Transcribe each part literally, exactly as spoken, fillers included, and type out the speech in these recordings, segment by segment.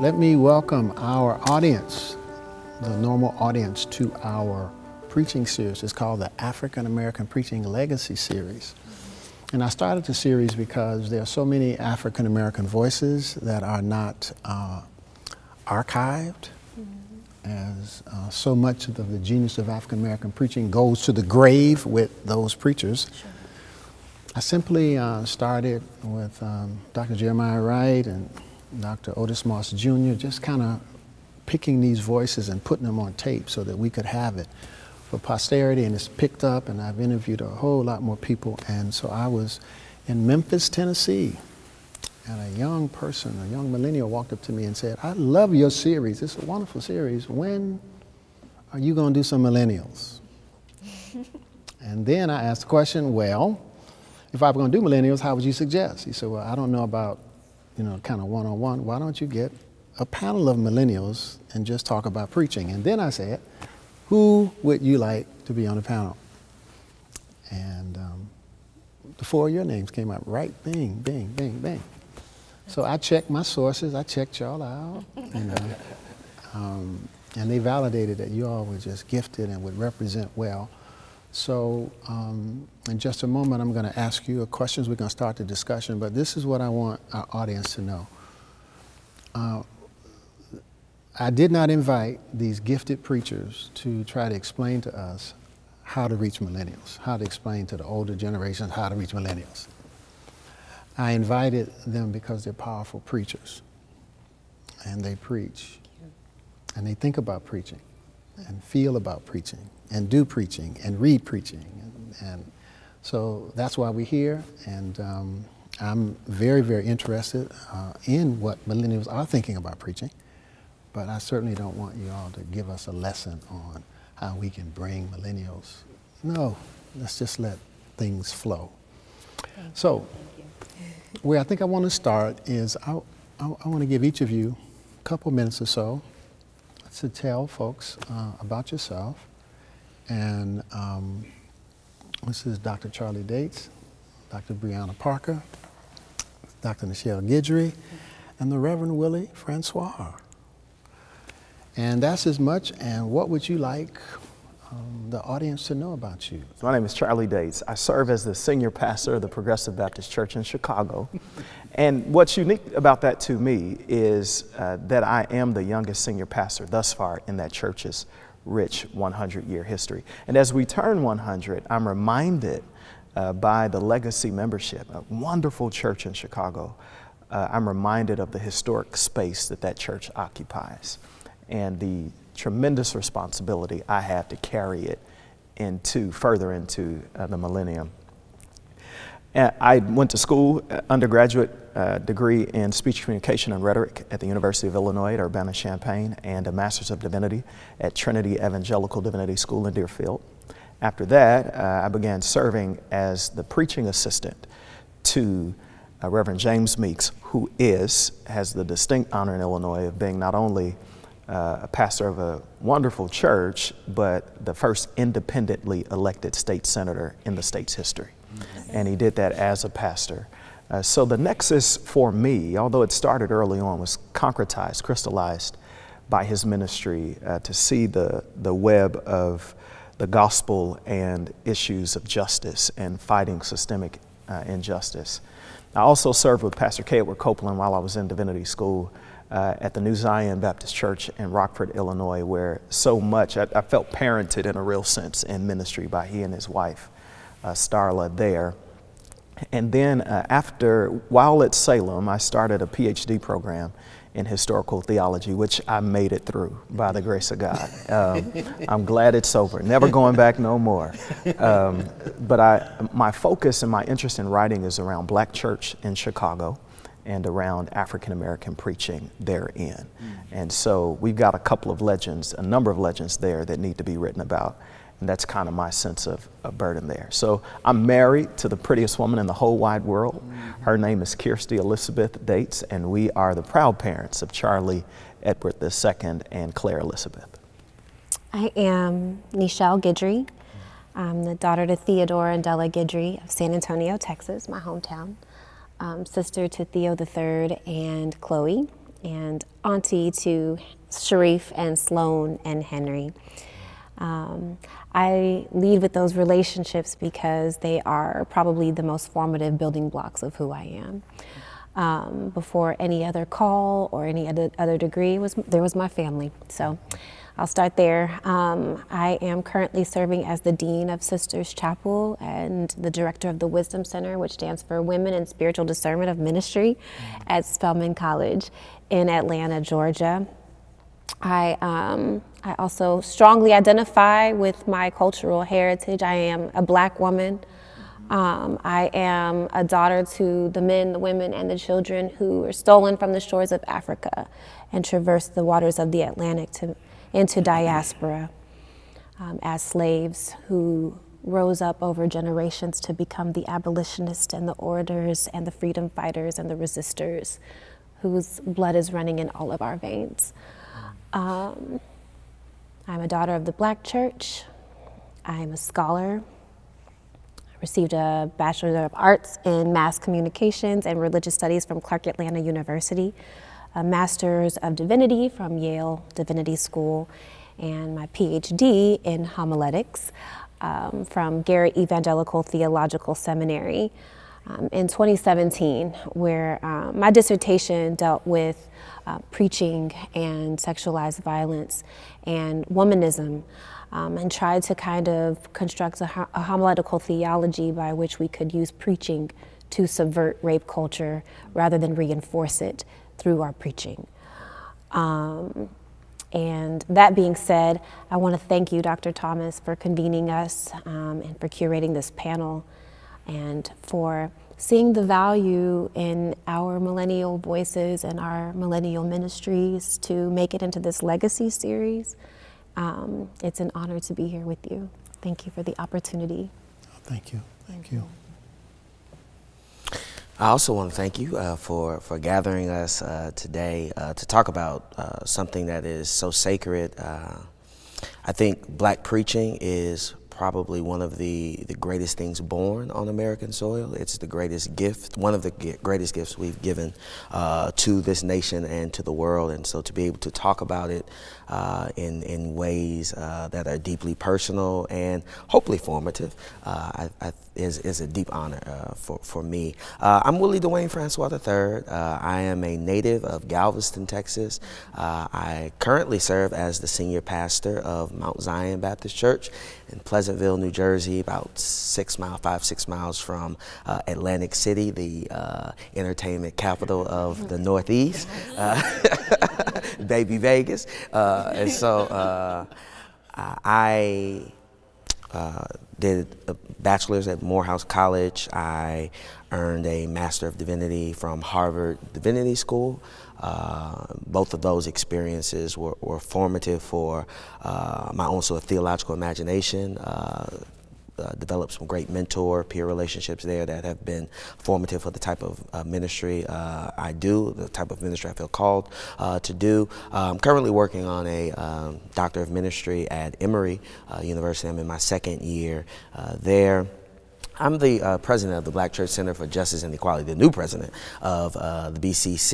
Let me welcome our audience, the normal audience, to our preaching series. It's called the African American Preaching Legacy Series. And I started the series because there are so many African American voices that are not uh, archived, mm-hmm. as uh, so much of the, the genius of African American preaching goes to the grave with those preachers. Sure. I simply uh, started with um, Doctor Jeremiah Wright and Doctor Otis Moss Junior, just kind of picking these voices and putting them on tape so that we could have it for posterity, and it's picked up, and I've interviewed a whole lot more people. And so I was in Memphis, Tennessee, and a young person, a young millennial, walked up to me and said, "I love your series. It's a wonderful series. When are you going to do some millennials?" And then I asked the question, well, if I were going to do millennials, how would you suggest? He said, "Well, I don't know about, you know, kind of one-on-one. Why don't you get a panel of millennials and just talk about preaching?" And then I said, "Who would you like to be on the panel?" And um, the four of your names came up, right? Bing, bing, bing, bing. So I checked my sources. I checked y'all out, you know, um, and they validated that you all were just gifted and would represent well. So um, in just a moment, I'm going to ask you questions. We're going to start the discussion, but this is what I want our audience to know. Uh, I did not invite these gifted preachers to try to explain to us how to reach millennials, how to explain to the older generations how to reach millennials. I invited them because they're powerful preachers, and they preach, and they think about preaching, and feel about preaching, and do preaching, and read preaching. And, and so that's why we're here. And um, I'm very, very interested uh, in what millennials are thinking about preaching. But I certainly don't want you all to give us a lesson on how we can bring millennials. No, let's just let things flow. Thank so where I think I want to start is I, I, I want to give each of you a couple minutes or so to tell folks uh, about yourself. And um, this is Doctor Charlie Dates, Doctor Brianna Parker, Doctor Neichelle Guidry, and the Reverend Willie Francois. And that's as much. And what would you like um, the audience to know about you? My name is Charlie Dates. I serve as the senior pastor of the Progressive Baptist Church in Chicago. And what's unique about that to me is uh, that I am the youngest senior pastor thus far in that church's rich one hundred year history. And as we turn one hundred, I'm reminded uh, by the Legacy membership, a wonderful church in Chicago. Uh, I'm reminded of the historic space that that church occupies and the tremendous responsibility I have to carry it into further into uh, the millennium. And I went to school, uh, undergraduate uh, degree in speech communication and rhetoric at the University of Illinois at Urbana-Champaign, and a master's of divinity at Trinity Evangelical Divinity School in Deerfield. After that, uh, I began serving as the preaching assistant to uh, Reverend James Meeks, who is, has the distinct honor in Illinois of being not only Uh, a pastor of a wonderful church, but the first independently elected state senator in the state's history. Yes. And he did that as a pastor. Uh, so the nexus for me, although it started early on, was concretized, crystallized by his ministry uh, to see the, the web of the gospel and issues of justice and fighting systemic uh, injustice. I also served with Pastor K. Edward Copeland while I was in divinity school Uh, at the New Zion Baptist Church in Rockford, Illinois, where so much, I, I felt parented in a real sense in ministry by he and his wife, uh, Starla, there. And then uh, after, while at Salem, I started a P H D program in historical theology, which I made it through by the grace of God. Um, I'm glad it's over, never going back no more. Um, but I, my focus and my interest in writing is around Black Church in Chicago and around African American preaching therein. Mm. And so we've got a couple of legends, a number of legends there that need to be written about. And that's kind of my sense of a burden there. So I'm married to the prettiest woman in the whole wide world. Mm-hmm. Her name is Kirstie Elizabeth Dates, and we are the proud parents of Charlie Edward the Second and Claire Elizabeth. I am Neichelle Guidry. I'm the daughter to Theodore and Della Guidry of San Antonio, Texas, my hometown. Um, sister to Theo the Third and Chloe, and auntie to Sharif and Sloan and Henry. Um, I lead with those relationships because they are probably the most formative building blocks of who I am. Um, before any other call or any other, other degree, was, there was my family. So I'll start there. Um, I am currently serving as the Dean of Sisters Chapel and the Director of the Wisdom Center, which stands for Women in Spiritual Discernment of Ministry, at Spelman College in Atlanta, Georgia. I, um, I also strongly identify with my cultural heritage. I am a Black woman. Um, I am a daughter to the men, the women, and the children who were stolen from the shores of Africa and traversed the waters of the Atlantic to, into diaspora um, as slaves who rose up over generations to become the abolitionists and the orators and the freedom fighters and the resistors whose blood is running in all of our veins. Um, I'm a daughter of the Black Church. I'm a scholar. I received a Bachelor of Arts in Mass Communications and Religious Studies from Clark Atlanta University, a Master's of Divinity from Yale Divinity School, and my PhD in Homiletics um, from Garrett Evangelical Theological Seminary um, in twenty seventeen, where uh, my dissertation dealt with Uh, preaching and sexualized violence and womanism, um, and tried to kind of construct a, ho a homiletical theology by which we could use preaching to subvert rape culture rather than reinforce it through our preaching. Um, and that being said, I want to thank you, Doctor Thomas, for convening us um, and for curating this panel and for seeing the value in our millennial voices and our millennial ministries to make it into this legacy series. Um, it's an honor to be here with you. Thank you for the opportunity. Thank you. Thank you. I also want to thank you uh, for, for gathering us uh, today uh, to talk about uh, something that is so sacred. Uh, I think Black preaching is probably one of the, the greatest things born on American soil. It's the greatest gift, one of the greatest gifts we've given uh, to this nation and to the world. And so to be able to talk about it uh, in, in ways uh, that are deeply personal and hopefully formative uh, I, I, is, is a deep honor uh, for, for me. Uh, I'm Willie Dwayne Francois the third. Uh, I am a native of Galveston, Texas. Uh, I currently serve as the senior pastor of Mount Zion Baptist Church in Pleasantville, New Jersey, about six miles, five, six miles from uh, Atlantic City, the uh, entertainment capital of the Northeast, uh, baby Vegas. Uh, and so uh, I uh, did a bachelor's at Morehouse College. I earned a Master of Divinity from Harvard Divinity School. Uh, both of those experiences were, were formative for uh, my own sort of theological imagination. Uh, Uh, developed some great mentor, peer relationships there that have been formative for the type of uh, ministry uh, I do, the type of ministry I feel called uh, to do. Uh, I'm currently working on a um, Doctor of Ministry at Emory uh, University. I'm in my second year uh, there. I'm the uh, president of the Black Church Center for Justice and Equality, the new president of uh, the B C C.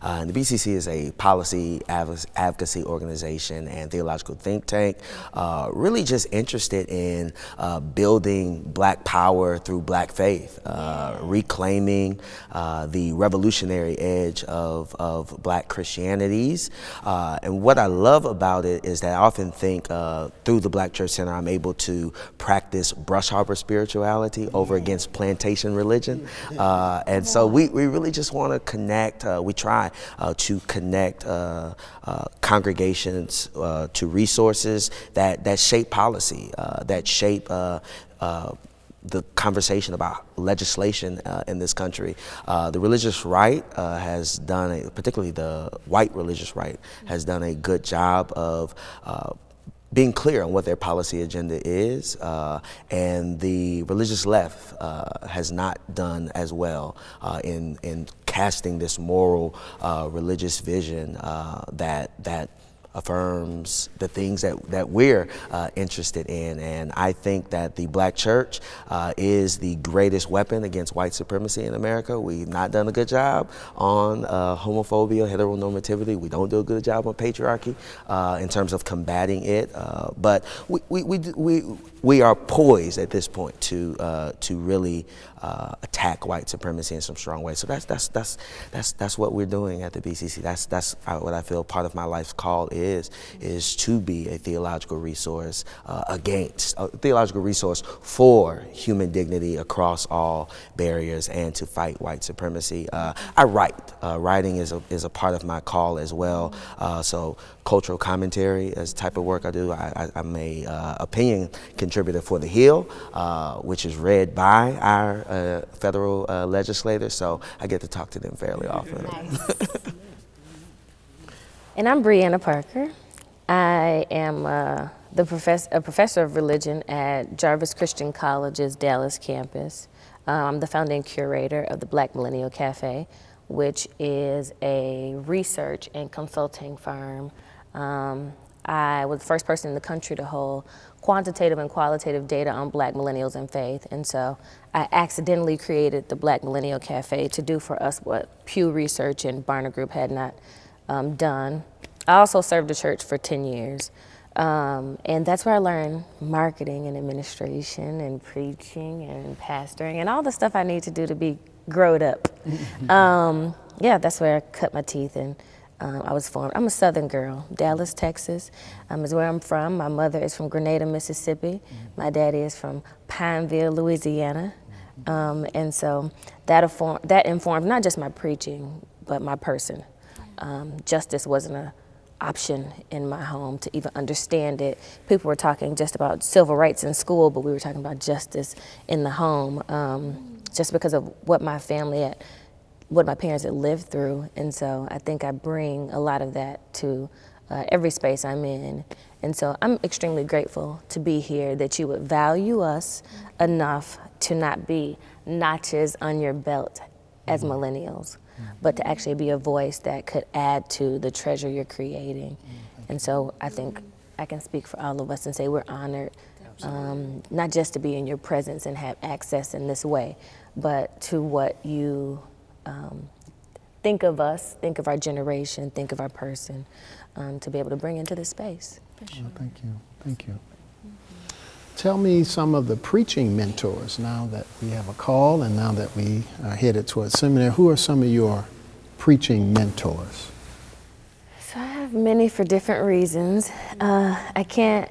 Uh, and the B C C is a policy advocacy organization and theological think tank, uh, really just interested in uh, building Black power through Black faith, uh, reclaiming uh, the revolutionary edge of, of Black Christianities. Uh, and what I love about it is that I often think uh, through the Black Church Center, I'm able to practice brush harbor spirituality over against plantation religion. Uh, and so we, we really just want to connect, uh, we try uh, to connect uh, uh, congregations uh, to resources that, that shape policy, uh, that shape uh, uh, the conversation about legislation uh, in this country. Uh, the religious right uh, has done, a, particularly the white religious right, has done a good job of uh, being clear on what their policy agenda is, uh, and the religious left uh, has not done as well uh, in in casting this moral, uh, religious vision uh, that that affirms the things that, that we're uh, interested in. And I think that the black church uh, is the greatest weapon against white supremacy in America. We've not done a good job on uh, homophobia, heteronormativity. We don't do a good job on patriarchy uh, in terms of combating it. Uh, but we, we, we, we, we are poised at this point to, uh, to really uh, attack white supremacy in some strong ways. So that's, that's, that's, that's, that's what we're doing at the B C C. That's, that's what I feel part of my life's call is. Is, is to be a theological resource uh, against, a theological resource for human dignity across all barriers and to fight white supremacy. Uh, I write. Uh, writing is a, is a part of my call as well. Uh, so cultural commentary is the type of work I do. I, I, I'm a uh, opinion contributor for The Hill, uh, which is read by our uh, federal uh, legislators. So I get to talk to them fairly often. Nice. And I'm Brianna Parker. I am uh, the profess a professor of religion at Jarvis Christian College's Dallas campus. I'm the founding curator of the Black Millennial Cafe, which is a research and consulting firm. Um, I was the first person in the country to hold quantitative and qualitative data on black millennials and faith, and so I accidentally created the Black Millennial Cafe to do for us what Pew Research and Barna Group had not Um, done. I also served the church for ten years, um, and that's where I learned marketing and administration and preaching and pastoring and all the stuff I need to do to be growed up. um, yeah, that's where I cut my teeth, and um, I was formed. I'm a Southern girl, Dallas, Texas, um, is where I'm from. My mother is from Grenada, Mississippi. My daddy is from Pineville, Louisiana, um, and so that, that informed not just my preaching, but my person. Um, justice wasn't an option in my home to even understand it. People were talking just about civil rights in school, but we were talking about justice in the home, um, just because of what my family, had, what my parents had lived through. And so I think I bring a lot of that to uh, every space I'm in. And so I'm extremely grateful to be here, that you would value us enough to not be notches on your belt as millennials, but to actually be a voice that could add to the treasure you're creating. And so I think I can speak for all of us and say we're honored, um, not just to be in your presence and have access in this way, but to what you um, think of us, think of our generation, think of our person, um, to be able to bring into this space. For sure. Oh, thank you, thank you. Tell me some of the preaching mentors, now that we have a call and now that we are headed towards seminary. Who are some of your preaching mentors? So I have many for different reasons. Uh, I can't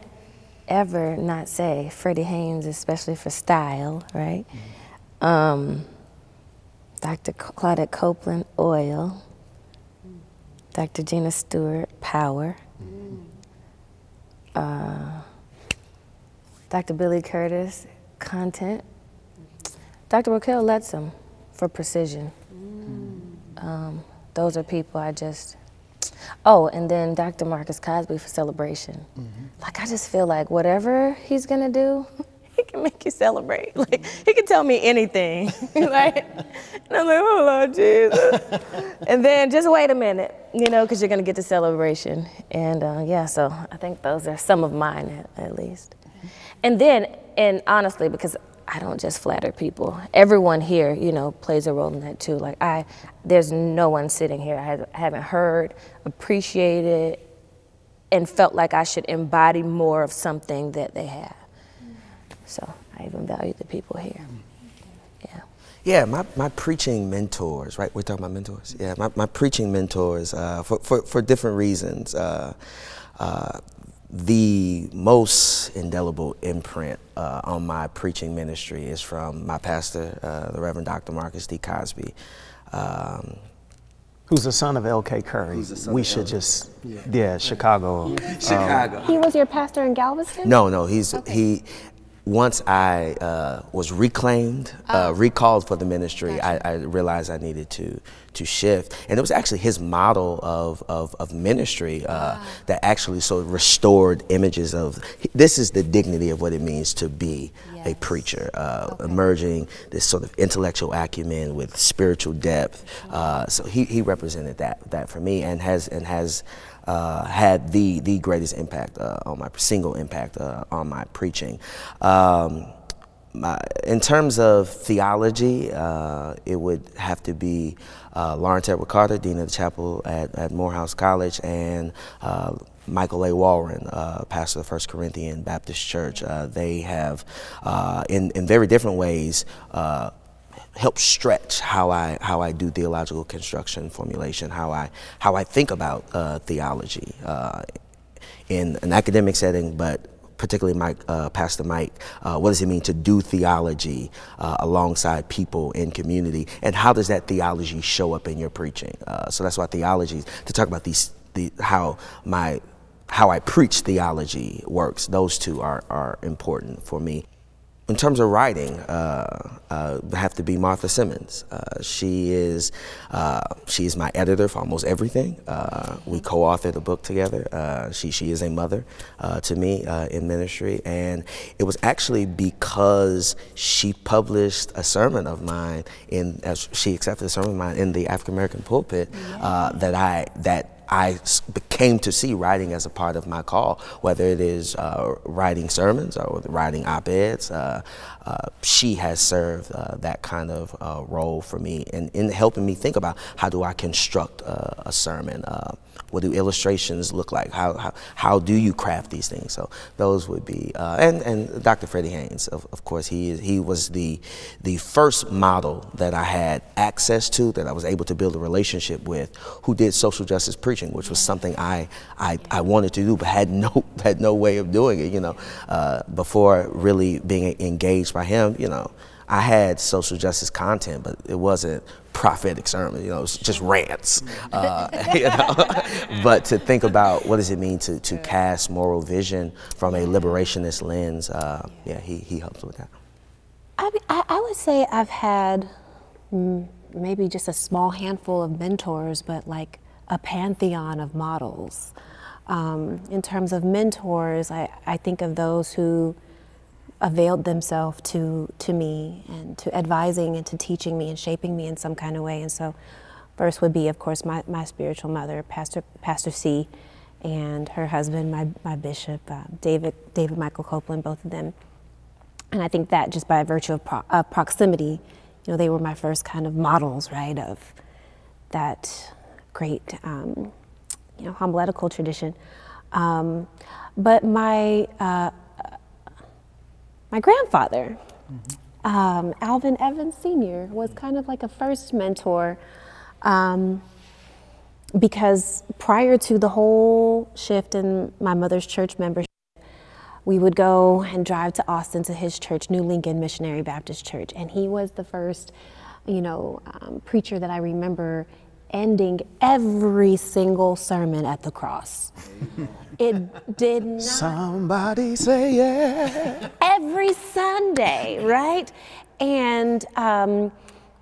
ever not say Freddie Haynes, especially for style, right? Mm-hmm. um, Doctor Claudette Copeland, oil. Mm-hmm. Doctor Gina Stewart, power. Mm-hmm. uh, Doctor Billy Curtis, content. Doctor Raquel Letsam for precision. Mm. Um, those are people I just, oh, and then Doctor Marcus Cosby for celebration. Mm-hmm. Like, I just feel like whatever he's gonna do, he can make you celebrate. Like, he can tell me anything. Like, and I'm like, oh Lord Jesus. And then just wait a minute, you know, because you're gonna get to celebration. And uh, yeah, so I think those are some of mine at, at least. And then, and honestly, because I don't just flatter people, everyone here, you know, plays a role in that too. Like I, there's no one sitting here I haven't heard, appreciated, and felt like I should embody more of something that they have. So I even value the people here. Yeah, my, my preaching mentors, right? We're talking about mentors. Yeah, my, my preaching mentors uh, for, for, for different reasons. Uh, uh, The most indelible imprint uh, on my preaching ministry is from my pastor, uh, the Reverend Doctor Marcus D. Cosby. Um, Who's the son of L K. Curry. We should L K just, yeah, yeah Chicago. Yeah. Chicago. Um, he was your pastor in Galveston? No, no, he's, okay. he, once I uh, was reclaimed, oh. uh, recalled for the ministry, gotcha. I, I realized I needed to to shift. And it was actually his model of, of, of ministry uh, wow. that actually sort of restored images of, this is the dignity of what it means to be yes. a preacher, uh, okay. emerging this sort of intellectual acumen with spiritual depth. Uh, so he, he represented that that for me, and has and has uh, had the the greatest impact uh, on my single impact uh, on my preaching. Um, My, in terms of theology, uh, it would have to be uh, Lawrence Edward Carter, Dean of the Chapel at, at Morehouse College, and uh, Michael A. Warren, uh, pastor of the First Corinthian Baptist Church. Uh, they have, uh, in, in very different ways, uh, helped stretch how I how I do theological construction, formulation, how I how I think about uh, theology uh, in an academic setting, but. Particularly Mike, uh, Pastor Mike, uh, what does it mean to do theology uh, alongside people in community, and how does that theology show up in your preaching? Uh, so that's why theology, to talk about these, the, how my, how I preach theology works, those two are, are important for me. In terms of writing, uh, uh, have to be Martha Simmons. Uh, she is uh, she is my editor for almost everything. Uh, we co-authored a book together. Uh, she she is a mother uh, to me uh, in ministry, and it was actually because she published a sermon of mine in as she accepted a sermon of mine in the African American pulpit uh, that I that. I came to see writing as a part of my call, whether it is uh, writing sermons or writing op-eds. Uh, uh, she has served uh, that kind of uh, role for me in, in helping me think about how do I construct uh, a sermon, uh, what do illustrations look like, how, how, how do you craft these things? So those would be, uh, and, and Doctor Freddie Haynes, of, of course, he, he was the, the first model that I had access to, that I was able to build a relationship with, who did social justice preaching, which was something I, I I wanted to do, but had no had no way of doing it. You know, uh, before really being engaged by him, you know, I had social justice content, but it wasn't prophetic sermons. You know, it was just rants. Uh, you know, but to think about what does it mean to to cast moral vision from a liberationist lens? Uh, yeah, he he helps with that. I I would say I've had maybe just a small handful of mentors, but like. A pantheon of models. Um, in terms of mentors, I, I think of those who availed themselves to, to me and to advising and to teaching me and shaping me in some kind of way. And so first would be, of course, my, my spiritual mother, Pastor, Pastor C, and her husband, my, my bishop, uh, David, David Michael Copeland, both of them. And I think that just by virtue of, pro of proximity, you know, they were my first kind of models, right, of that great, um, you know, homiletical tradition. Um, but my uh, my grandfather, mm-hmm. um, Alvin Evans Senior, was kind of like a first mentor, um, because prior to the whole shift in my mother's church membership, we would go and drive to Austin to his church, New Lincoln Missionary Baptist Church, and he was the first, you know, um, preacher that I remember ending every single sermon at the cross. It did not. Somebody say yeah. Every Sunday, right? And um,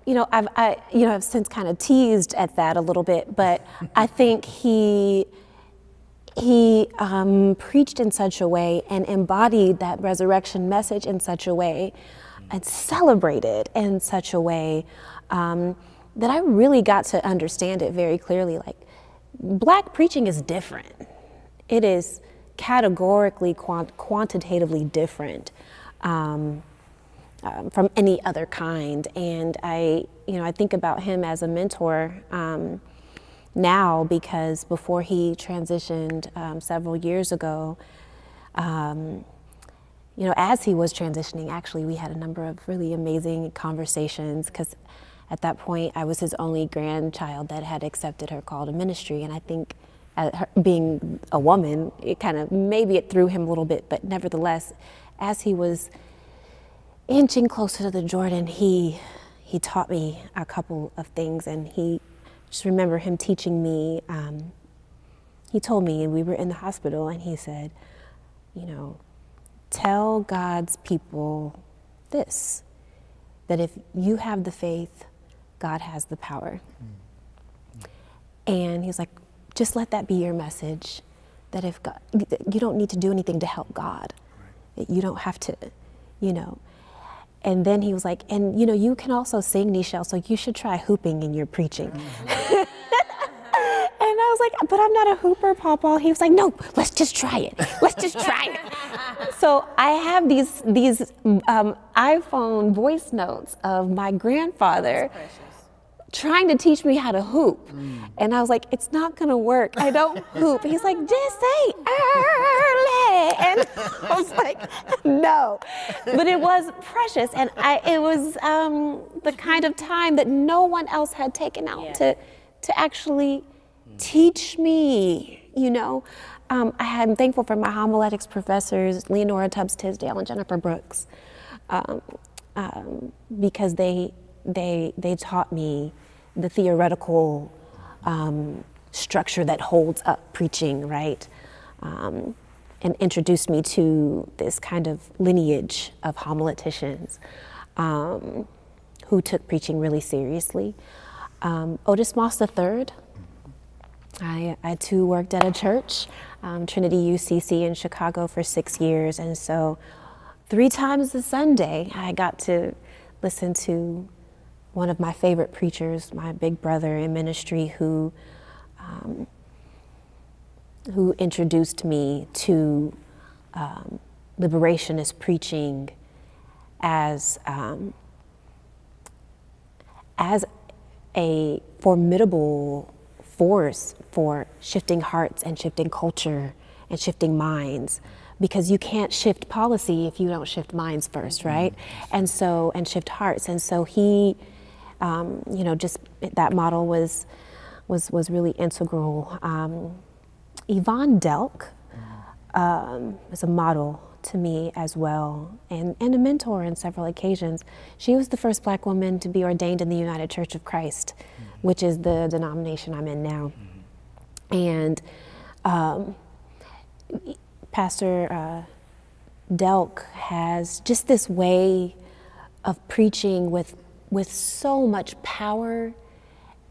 you know, I've I, you know I've since kind of teased at that a little bit, but I think he he um, preached in such a way and embodied that resurrection message in such a way, and celebrated in such a way. Um, that I really got to understand it very clearly. Like, Black preaching is different. It is categorically, quant quantitatively different um, um, from any other kind. And I, you know, I think about him as a mentor um, now, because before he transitioned um, several years ago, um, you know, as he was transitioning, actually, we had a number of really amazing conversations, because at that point, I was his only grandchild that had accepted her call to ministry. And I think at her, being a woman, it kind of, maybe it threw him a little bit, but nevertheless, as he was inching closer to the Jordan, he, he taught me a couple of things. And he, just remember him teaching me, um, he told me, and we were in the hospital, and he said, you know, tell God's people this, that if you have the faith, God has the power. And he was like, just let that be your message, that if God, you don't need to do anything to help God. Right. You don't have to, you know. And then he was like, and you know, you can also sing, Neichelle, so you should try hooping in your preaching. Mm-hmm. And I was like, but I'm not a hooper, Pawpaw. He was like, no, let's just try it. Let's just try it. So I have these, these um, iPhone voice notes of my grandfather trying to teach me how to hoop. Mm. And I was like, it's not gonna work. I don't hoop. He's like, just say early. And I was like, no. But it was precious. And I, it was um, the kind of time that no one else had taken out yeah. to, to actually mm. teach me, you know? Um, I am thankful for my homiletics professors, Leonora Tubbs Tisdale and Jennifer Brooks, um, um, because they, they, they taught me the theoretical um, structure that holds up preaching, right? Um, and introduced me to this kind of lineage of homileticians um, who took preaching really seriously. Um, Otis Moss the third, I, I too worked at a church, um, Trinity U C C in Chicago for six years. And so three times a Sunday, I got to listen to one of my favorite preachers, my big brother in ministry, who um, who introduced me to um, liberationist preaching as um, as a formidable force for shifting hearts and shifting culture and shifting minds. Because you can't shift policy if you don't shift minds first, right? And so, and shift hearts. And so he, Um, you know, just that model was was was really integral. Um, Yvonne Delk um, was a model to me as well, and, and a mentor on several occasions. She was the first Black woman to be ordained in the United Church of Christ, mm-hmm. which is the denomination I'm in now. Mm-hmm. And um, Pastor uh, Delk has just this way of preaching with with so much power,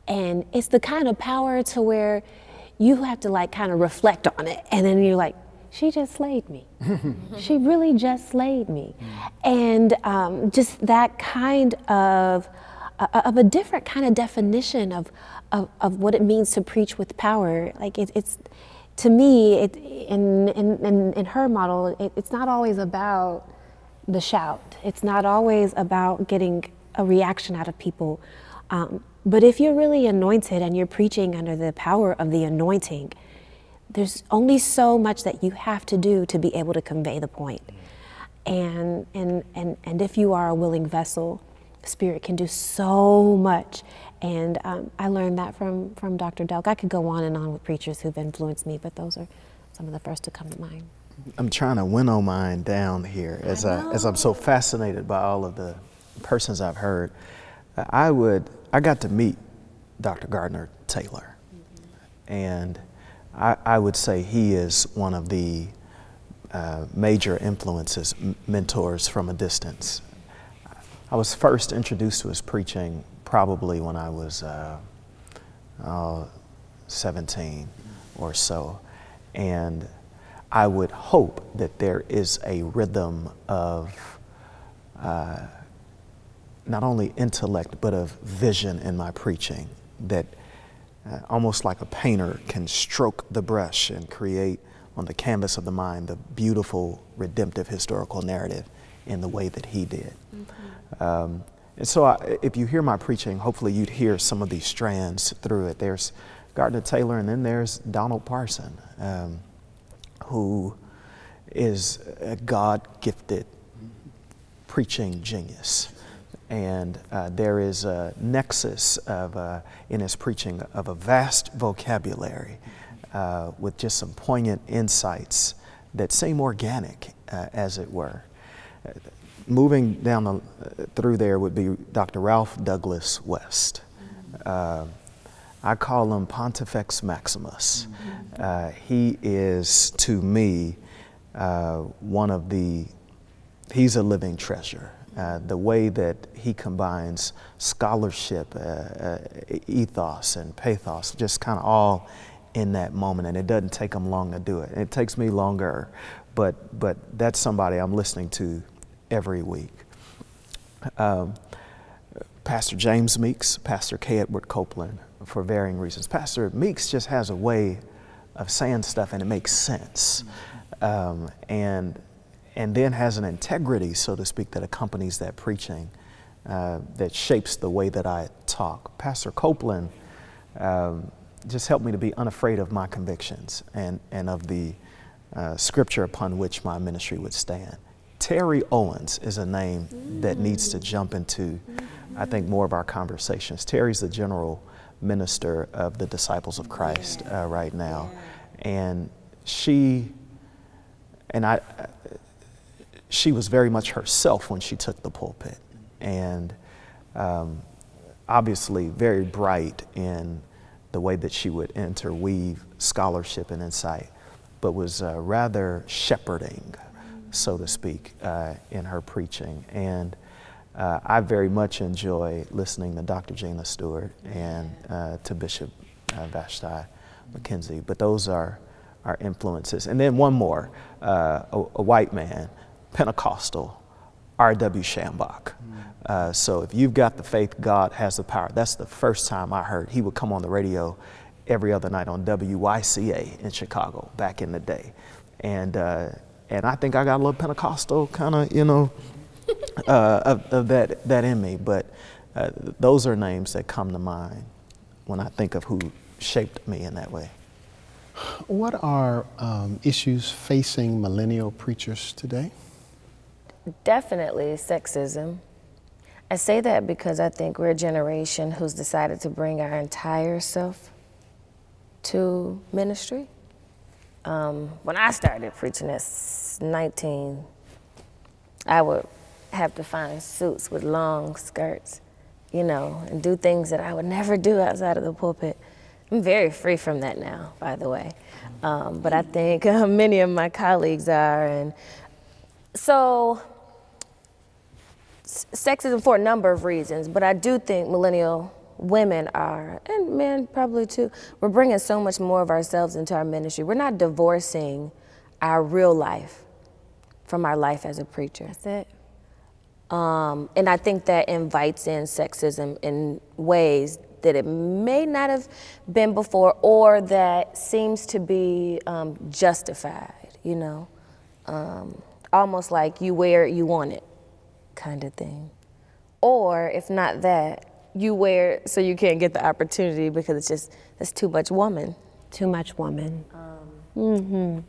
and it's the kind of power to where you have to like kind of reflect on it, and then you're like, she just slayed me. She really just slayed me. And um, just that kind of, uh, of a different kind of definition of, of, of what it means to preach with power. Like it, it's, to me, it, in, in, in, in her model, it, it's not always about the shout. It's not always about getting a reaction out of people. Um, but if you're really anointed and you're preaching under the power of the anointing, there's only so much that you have to do to be able to convey the point. And, and, and, and if you are a willing vessel, the Spirit can do so much. And um, I learned that from, from Doctor Delk. I could go on and on with preachers who've influenced me, but those are some of the first to come to mind. I'm trying to winnow mine down here as, I I, as I'm so fascinated by all of the persons I've heard. I would, I got to meet Doctor Gardner Taylor, mm-hmm. and I, I would say he is one of the uh, major influences, m mentors from a distance. I was first introduced to his preaching probably when I was uh, uh, seventeen or so, and I would hope that there is a rhythm of uh, not only intellect, but of vision in my preaching, that uh, almost like a painter can stroke the brush and create on the canvas of the mind the beautiful, redemptive historical narrative in the way that he did. Mm-hmm. um, and so I, if you hear my preaching, hopefully you'd hear some of these strands through it. There's Gardner Taylor, and then there's Donald Parson, um, who is a God-gifted preaching genius. And uh, there is a nexus of, uh, in his preaching of a vast vocabulary uh, with just some poignant insights that seem organic, uh, as it were. Uh, moving down the, uh, through there would be Doctor Ralph Douglas West. Uh, I call him Pontifex Maximus. Uh, he is, to me, uh, one of the, he's a living treasure. uh, the way that he combines scholarship, uh, uh, ethos and pathos, just kind of all in that moment, and it doesn't take them long to do it. It takes me longer, but but that's somebody I'm listening to every week. Um, Pastor James Meeks, Pastor K. Edward Copeland, for varying reasons. Pastor Meeks just has a way of saying stuff and it makes sense. Mm-hmm. um, and and then has an integrity, so to speak, that accompanies that preaching, uh, that shapes the way that I talk. Pastor Copeland um, just helped me to be unafraid of my convictions and, and of the uh, scripture upon which my ministry would stand. Terry Owens is a name mm. that needs to jump into, I think, more of our conversations. Terry's the general minister of the Disciples of Christ yeah. uh, right now. Yeah. And she, and I, she was very much herself when she took the pulpit. And um, obviously very bright in the way that she would interweave scholarship and insight, but was uh, rather shepherding, so to speak, uh, in her preaching. And uh, I very much enjoy listening to Doctor Gina Stewart and uh, to Bishop uh, Vashti McKenzie, but those are our influences. And then one more, uh, a, a white man, Pentecostal, R W Shambach. Uh, so if you've got the faith, God has the power. That's the first time I heard. He would come on the radio every other night on W Y C A in Chicago back in the day. And uh, And I think I got a little Pentecostal kind of, you know, uh, of, of that, that in me. But uh, those are names that come to mind when I think of who shaped me in that way. What are um, issues facing millennial preachers today? Definitely sexism. I say that because I think we're a generation who's decided to bring our entire self to ministry. Um, when I started preaching at nineteen, I would have to find suits with long skirts, you know, and do things that I would never do outside of the pulpit. I'm very free from that now, by the way. Um, but I think uh, many of my colleagues are. And so sexism for a number of reasons, but I do think millennial women are, and men probably too, we're bringing so much more of ourselves into our ministry. We're not divorcing our real life from our life as a preacher. That's it. Um, and I think that invites in sexism in ways that it may not have been before, or that seems to be um, justified, you know? Um, almost like you wear it, you want it kind of thing. Or if not that, you wear it so you can't get the opportunity because it's just, that's too much woman. Too much woman. Um, mm-hmm.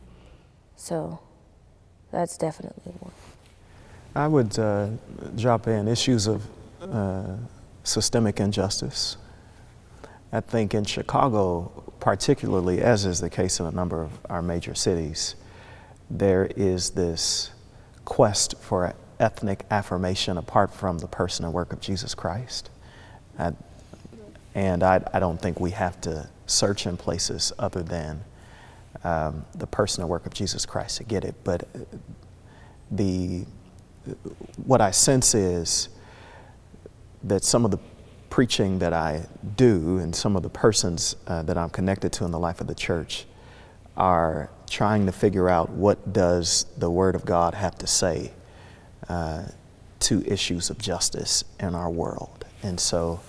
So that's definitely one. I would uh, drop in issues of uh, systemic injustice. I think in Chicago, particularly, as is the case in a number of our major cities, there is this quest for ethnic affirmation apart from the person and work of Jesus Christ. I, and I, I don't think we have to search in places other than um, the personal work of Jesus Christ to get it. But the, what I sense is that some of the preaching that I do and some of the persons uh, that I'm connected to in the life of the church are trying to figure out what does the Word of God have to say uh, to issues of justice in our world. And so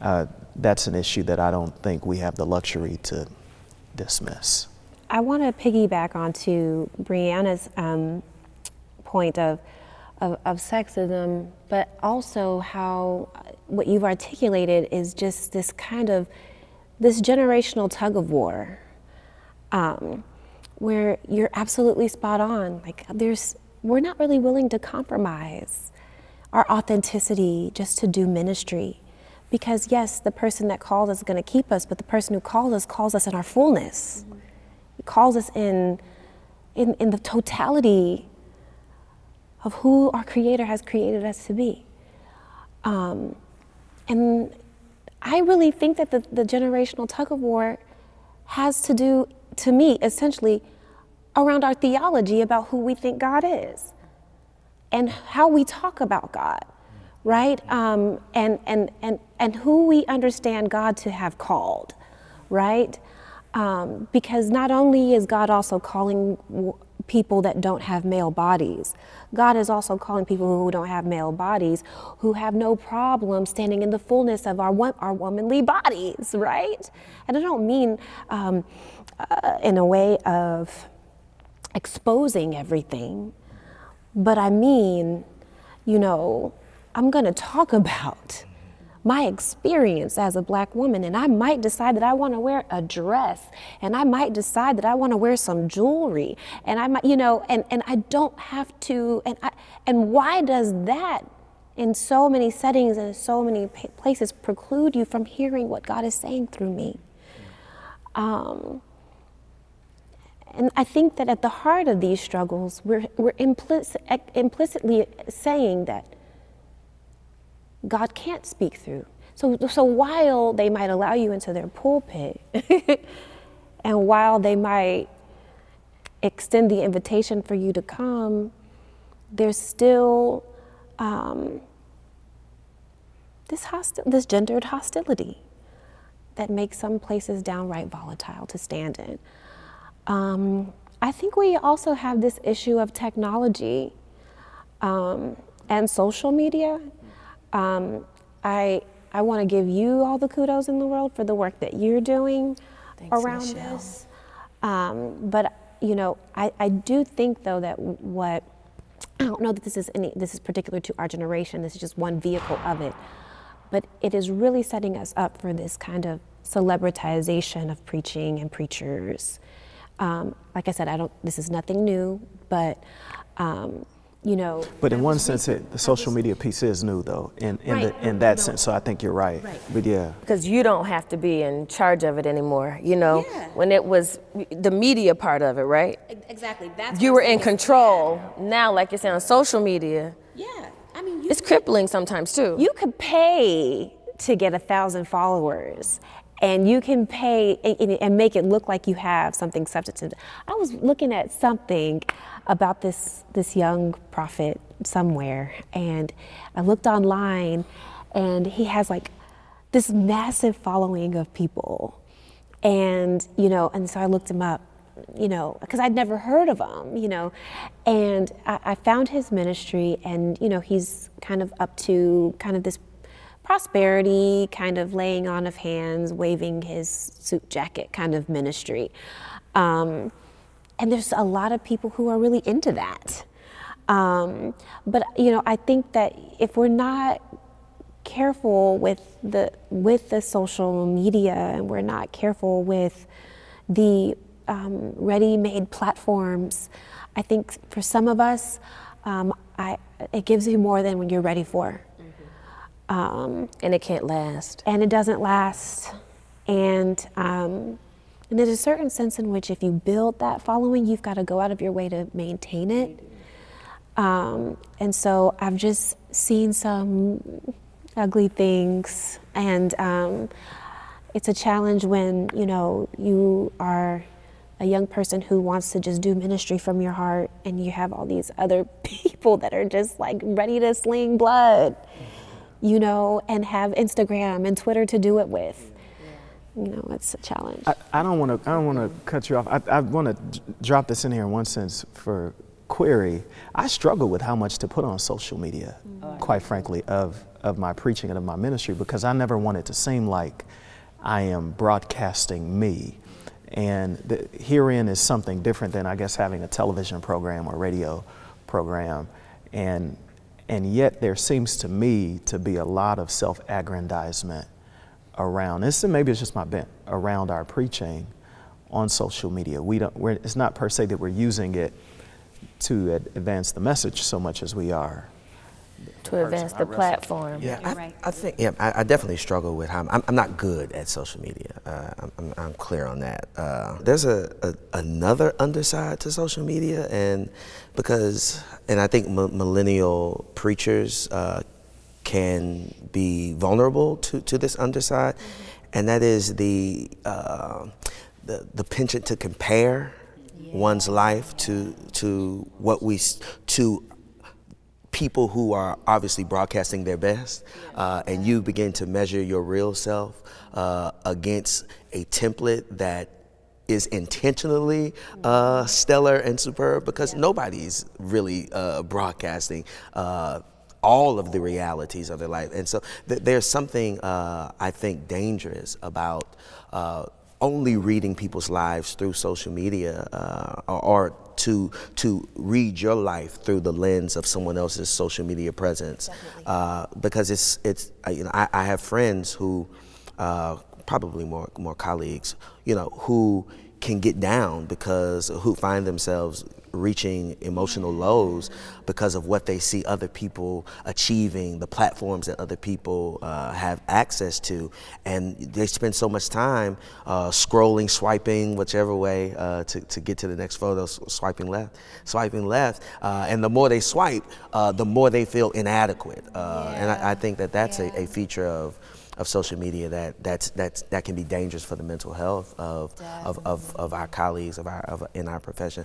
uh, that's an issue that I don't think we have the luxury to dismiss. I want to piggyback onto Brianna's um, point of, of, of sexism, but also how what you've articulated is just this kind of, this generational tug of war, um, where you're absolutely spot on. Like there's, we're not really willing to compromise our authenticity just to do ministry. Because yes, the person that called us is gonna keep us, but the person who called us calls us in our fullness. Mm-hmm. He calls us in, in, in the totality of who our Creator has created us to be. Um, and I really think that the, the generational tug of war has to do, to me, essentially, around our theology about who we think God is. and how we talk about God, right? Um, and, and, and, and who we understand God to have called, right? Um, because not only is God also calling people that don't have male bodies, God is also calling people who don't have male bodies, who have no problem standing in the fullness of our, our womanly bodies, right? And I don't mean um, uh, in a way of exposing everything, but I mean, you know, I'm gonna talk about my experience as a Black woman, and I might decide that I want to wear a dress, and I might decide that I want to wear some jewelry, and I might, you know, and, and I don't have to, and, I, and why does that in so many settings and in so many places preclude you from hearing what God is saying through me? Um, and I think that at the heart of these struggles, we're, we're implicit, implicitly saying that God can't speak through. So, so while they might allow you into their pulpit, and while they might extend the invitation for you to come, there's still um, this, hosti this gendered hostility that makes some places downright volatile to stand in. Um, I think we also have this issue of technology um, and social media. Um, I, I want to give you all the kudos in the world for the work that you're doing Thanks, around Michelle. this. Um, but, you know, I, I do think, though, that what, I don't know that this is, any, this is particular to our generation, this is just one vehicle of it, but it is really setting us up for this kind of celebritization of preaching and preachers. Um, like I said, I don't, this is nothing new, but, um, you know, but in one sense, it, the social media piece is new, though, in, in, right. the, in that no. sense. So I think you're right. right. But yeah, because you don't have to be in charge of it anymore. You know, yeah. when it was the media part of it, right? Exactly. That's you were in control. That. Now, like you're saying, on social media. Yeah, I mean, you it's could, crippling sometimes too. You could pay to get a thousand followers, and you can pay and, and make it look like you have something substantive. I was looking at something about this this young prophet somewhere, and I looked online, and he has like this massive following of people, and you know, and so I looked him up, you know, because I'd never heard of him, you know, and I, I found his ministry, and you know, he's kind of up to kind of this prosperity, kind of laying on of hands, waving his suit jacket kind of ministry. Um, and there's a lot of people who are really into that. Um, but, you know, I think that if we're not careful with the, with the social media, and we're not careful with the um, ready-made platforms, I think for some of us, um, I, it gives you more than when you're ready for. Um, and it can't last. And it doesn't last. And, um, and there's a certain sense in which if you build that following, you've got to go out of your way to maintain it. Um, and so I've just seen some ugly things. And um, it's a challenge when, you know, you are a young person who wants to just do ministry from your heart, and you have all these other people that are just like ready to sling blood. You know, and have Instagram and Twitter to do it with. You know, it's a challenge. I, I don't want to. I don't want to cut you off. I, I want to drop this in here in one sense for query. I struggle with how much to put on social media, mm-hmm. quite frankly, of of my preaching and of my ministry, because I never want it to seem like I am broadcasting me. And the, herein is something different than I guess having a television program or radio program, and. And yet there seems to me to be a lot of self-aggrandizement around this, and maybe it's just my bent, around our preaching on social media. We don't, we're, it's not per se that we're using it to ad advance the message so much as we are. To the advance the platform. Yeah, I, right. I think, yeah, I, I definitely struggle with how, I'm, I'm not good at social media. Uh, I'm, I'm, I'm clear on that. Uh, there's a, a, another underside to social media, and because, and I think m millennial preachers uh, can be vulnerable to, to this underside, mm-hmm. and that is the, uh, the, the penchant to compare yeah. one's life to, to what we, to people who are obviously broadcasting their best, uh, and you begin to measure your real self uh, against a template that is intentionally uh, stellar and superb, because yeah. nobody's really uh, broadcasting uh, all of the realities of their life. And so th there's something, uh, I think, dangerous about uh, only reading people's lives through social media, uh, or, or to to read your life through the lens of someone else's social media presence, uh, because it's it's you know I, I have friends who, uh, probably more more colleagues, you know, who can get down because who find themselves reaching emotional lows because of what they see other people achieving, the platforms that other people uh, have access to, and they spend so much time uh, scrolling, swiping whichever way uh, to, to get to the next photo, swiping left, swiping left, uh, and the more they swipe, uh, the more they feel inadequate, uh, yeah. and I, I think that that's yeah. a, a feature of of social media that that's that's that can be dangerous for the mental health of of, of of our colleagues of our of, in our profession.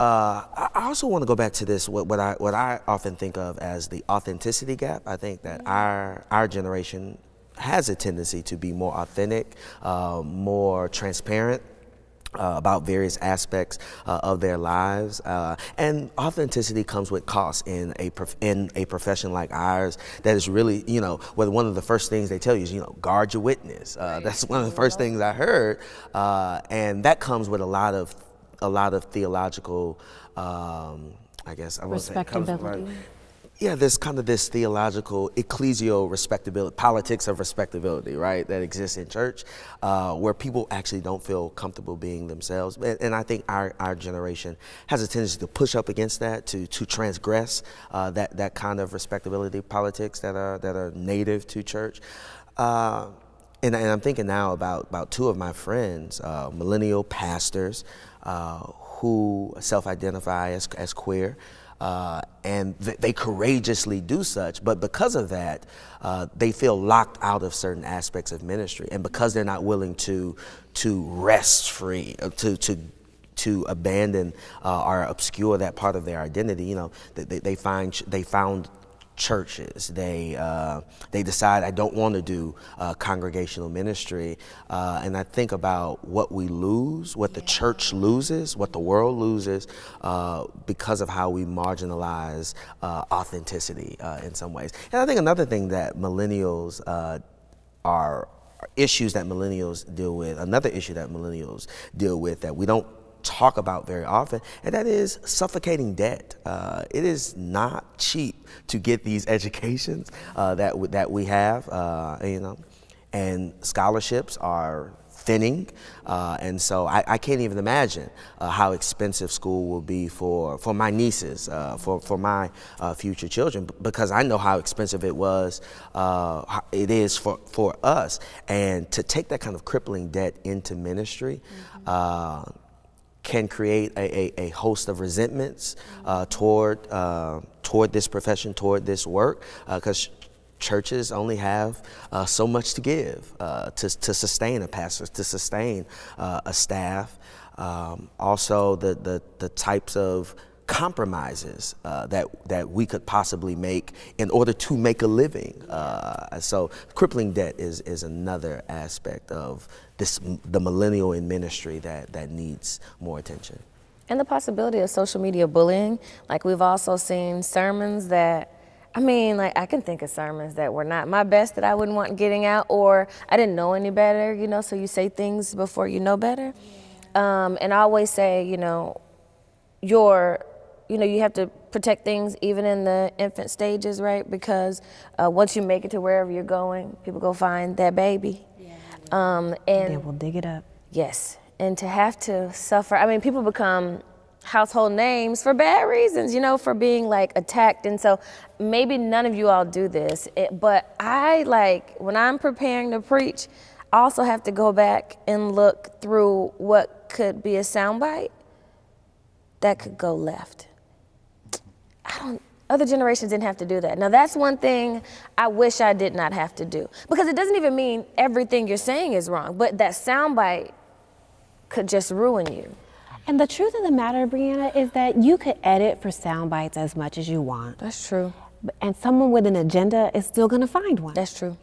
Uh, I also want to go back to this, what, what I what I often think of as the authenticity gap. I think that our our generation has a tendency to be more authentic, uh, more transparent uh, about various aspects uh, of their lives, uh, and authenticity comes with costs in a prof in a profession like ours that is really, you know, whether one of the first things they tell you is, you know, guard your witness. Uh, right. That's one of the first things I heard, uh, and that comes with a lot of. a lot of theological, um, I guess I won't say respectability. Yeah, there's kind of this theological, ecclesial respectability, politics of respectability, right, that exists in church, uh, where people actually don't feel comfortable being themselves. And, and I think our, our generation has a tendency to push up against that, to, to transgress uh, that, that kind of respectability politics that are, that are native to church. Uh, and, and I'm thinking now about, about two of my friends, uh, millennial pastors, Uh, who self-identify as, as queer, uh, and th they courageously do such, but because of that, uh, they feel locked out of certain aspects of ministry, and because they're not willing to to rest free, to to to abandon uh, or obscure that part of their identity, you know, they, they find they found. churches. They uh, they decide, I don't want to do uh, congregational ministry, uh, and I think about what we lose, what the church loses, what the world loses, uh, because of how we marginalize uh, authenticity uh, in some ways. And I think another thing that millennials uh, are, are issues that millennials deal with, another issue that millennials deal with that we don't talk about very often, and that is suffocating debt. Uh, it is not cheap to get these educations uh, that w that we have, uh, you know, and scholarships are thinning, uh, and so I, I can't even imagine uh, how expensive school will be for for my nieces, uh, for for my uh, future children, because I know how expensive it was, uh, it is for for us, and to take that kind of crippling debt into ministry. Mm-hmm. uh, can create a, a, a host of resentments uh, toward, uh, toward this profession, toward this work, because uh, churches only have uh, so much to give, uh, to, to sustain a pastor, to sustain uh, a staff. Um, also, the, the, the types of compromises uh, that, that we could possibly make in order to make a living. Uh, so crippling debt is, is another aspect of this, the millennial in ministry that, that needs more attention. And the possibility of social media bullying. Like, we've also seen sermons that, I mean, like, I can think of sermons that were not my best that I wouldn't want getting out, or I didn't know any better, you know, so you say things before you know better. Um, and I always say, you know, your You know, you have to protect things even in the infant stages, right? Because uh, once you make it to wherever you're going, people go find that baby. Yeah. Um, and they will dig it up. Yes. And to have to suffer, I mean, people become household names for bad reasons, you know, for being like attacked. And so maybe none of you all do this, it, but I like, when I'm preparing to preach, I also have to go back and look through what could be a soundbite that could go left. I don't, other generations didn't have to do that. Now, that's one thing I wish I did not have to do, because it doesn't even mean everything you're saying is wrong, but that soundbite could just ruin you. And the truth of the matter, Brianna, is that you could edit for sound bites as much as you want. That's true. And someone with an agenda is still going to find one. That's true.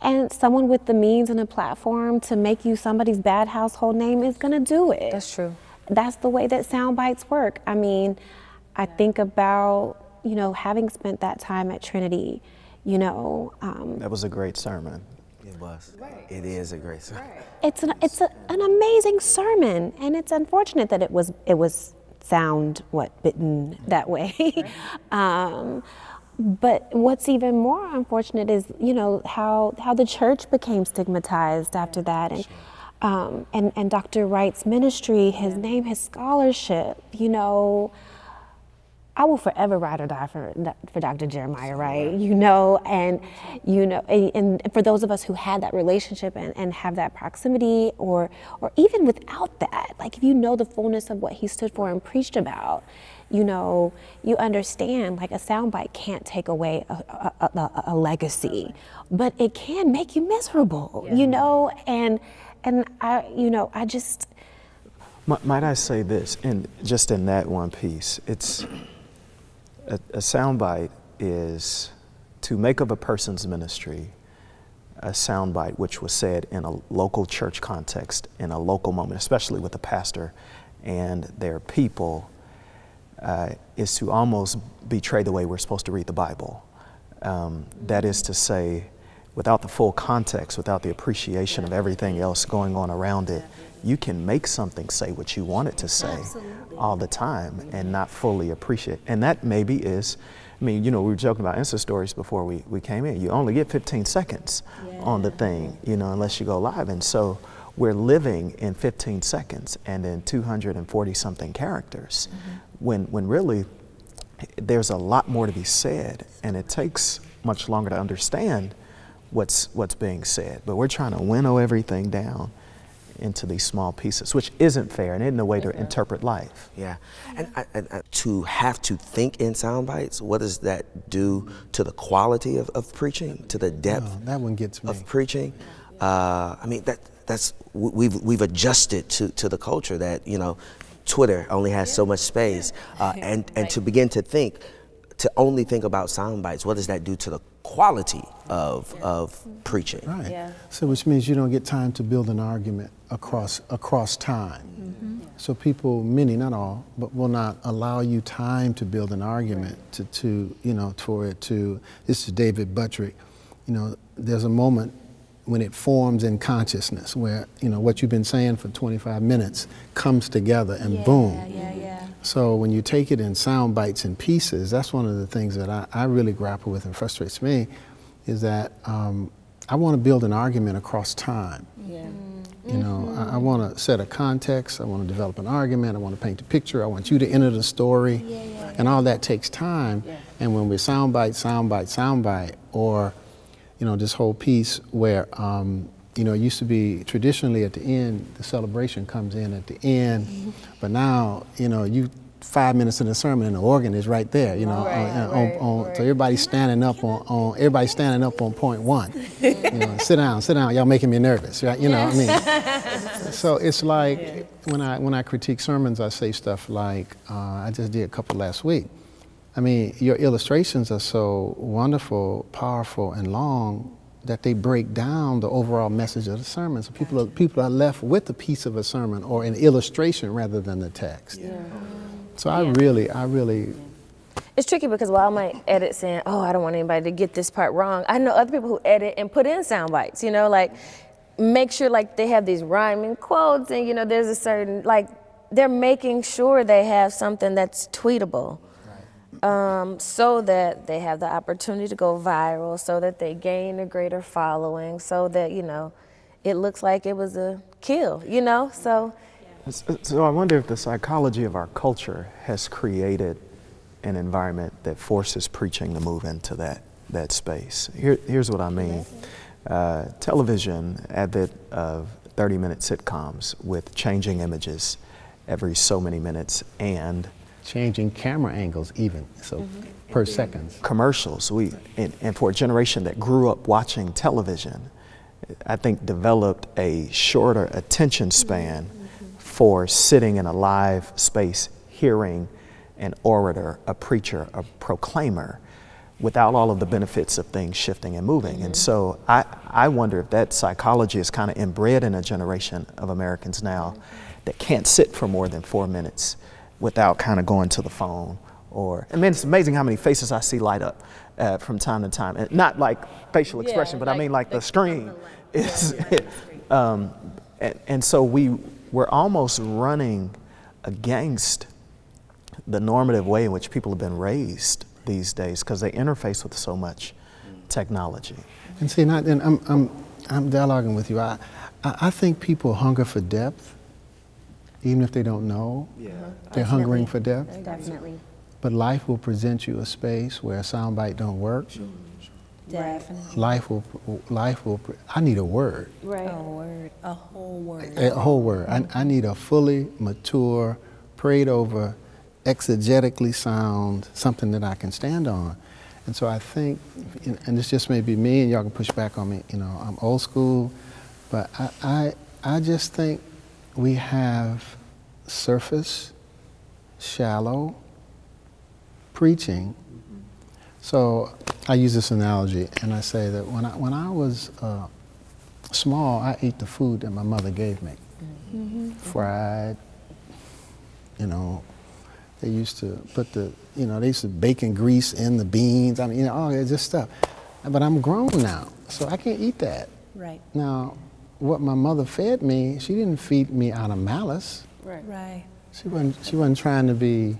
And someone with the means and a platform to make you somebody's bad household name is going to do it. That's true. That's the way that sound bites work. I mean, I think about, you know, having spent that time at Trinity, you know. Um, that was a great sermon. It was. Right. It is a great sermon. Right. It's an it's a, an amazing sermon, and it's unfortunate that it was it was sound what bitten that way. Right. um, but what's even more unfortunate is, you know, how how the church became stigmatized after that, and um, and and Doctor Wright's ministry, his yeah. name, his scholarship, you know. I will forever ride or die for for Doctor Jeremiah Wright, you know, and you know, and, and for those of us who had that relationship and, and have that proximity, or or even without that, like if you know the fullness of what he stood for and preached about, you know, you understand like a soundbite can't take away a, a, a, a legacy, but it can make you miserable, yeah. you know, and and I, you know, I just. M- might I say this, and just in that one piece, it's. A, a soundbite is to make up a person's ministry, a soundbite which was said in a local church context, in a local moment, especially with the pastor and their people, uh, is to almost betray the way we're supposed to read the Bible. Um, that is to say, without the full context, without the appreciation of everything else going on around it, you can make something say what you want it to say Absolutely. all the time and not fully appreciate. And that maybe is, I mean, you know, we were joking about Insta stories before we, we came in. You only get fifteen seconds yeah. on the thing, you know, unless you go live. And so we're living in fifteen seconds and in two hundred forty something characters mm-hmm. when, when really there's a lot more to be said, and it takes much longer to understand what's, what's being said. But we're trying to winnow everything down into these small pieces, which isn't fair and isn't a way to interpret life. Yeah, and I, I, to have to think in sound bites, what does that do to the quality of, of preaching, to the depth oh, that one gets me. of preaching? Uh, I mean, that that's we've we've adjusted to to the culture that, you know, Twitter only has yeah. so much space, yeah. uh, and and right. to begin to think, to only think about sound bites, what does that do to the quality of, of preaching. Right. Yeah. So which means you don't get time to build an argument across across time. Mm-hmm. yeah. So people, many, not all, but will not allow you time to build an argument right. to, to, you know, for it to, this is David Buttrick, you know, there's a moment when it forms in consciousness where, you know, what you've been saying for twenty-five minutes comes together and yeah, boom. Yeah, yeah. So when you take it in sound bites and pieces, that's one of the things that I, I really grapple with and frustrates me, is that um, I want to build an argument across time. Yeah. Mm-hmm. You know, I, I want to set a context, I want to develop an argument, I want to paint a picture, I want you to enter the story, yeah, yeah, yeah. and all that takes time. Yeah. And when we sound bite, sound bite, sound bite, or you know, this whole piece where, um, you know, it used to be traditionally at the end, the celebration comes in at the end, mm-hmm. but now, you know, you five minutes in the sermon and the organ is right there, you know, right, on, right, on, on, right. so everybody's standing up on, on, everybody's standing up on point one. You know, sit down, sit down, y'all making me nervous, right? You know yes. what I mean? So it's like, yeah. when I when I critique sermons, I say stuff like, uh, I just did a couple last week. I mean, your illustrations are so wonderful, powerful, and long that they break down the overall message of the sermon. So people are, people are left with a piece of a sermon or an illustration rather than the text. Yeah. So I yeah. really, I really. It's tricky because while I might edit saying, oh, I don't want anybody to get this part wrong, I know other people who edit and put in sound bites, you know, like make sure like they have these rhyming quotes and, you know, there's a certain, like they're making sure they have something that's tweetable. Um, so that they have the opportunity to go viral, so that they gain a greater following, so that, you know, it looks like it was a kill, you know, so. So I wonder if the psychology of our culture has created an environment that forces preaching to move into that, that space. Here, here's what I mean. Uh, television, advent of thirty minute sitcoms with changing images every so many minutes and changing camera angles even, so mm-hmm. per seconds. Commercials, we, and, and for a generation that grew up watching television, I think developed a shorter attention span mm-hmm. for sitting in a live space, hearing an orator, a preacher, a proclaimer, without all of the benefits of things shifting and moving. Mm-hmm. And so I, I wonder if that psychology is kind of inbred in a generation of Americans now mm-hmm. that can't sit for more than four minutes without kind of going to the phone. Or, I mean, it's amazing how many faces I see light up uh, from time to time. And not like facial expression, yeah, but like I mean like the, the screen. The is, yeah, the screen. um, and, and so we, we're almost running against the normative way in which people have been raised these days, because they interface with so much technology. And see, and, I, and I'm, I'm, I'm dialoguing with you. I, I think people hunger for depth, even if they don't know. Yeah. They're definitely hungering for depth. Definitely. But life will present you a space where a soundbite don't work. Sure, sure. Definitely. Life will, life will, I need a word. Right. A word, a whole word. A, a whole word. I, I need a fully mature, prayed over, exegetically sound, something that I can stand on. And so I think, and this just may be me, and y'all can push back on me, you know, I'm old school, but I, I, I just think we have surface, shallow preaching. Mm-hmm. So I use this analogy, and I say that when I, when I was uh, small, I ate the food that my mother gave me. Mm-hmm. Fried, you know, they used to put the, you know, they used to bake and grease in the beans. I mean, you know, all that just stuff. But I'm grown now, so I can't eat that. Right. Now, what my mother fed me, she didn't feed me out of malice. Right. Right. She wasn't, she wasn't trying to be,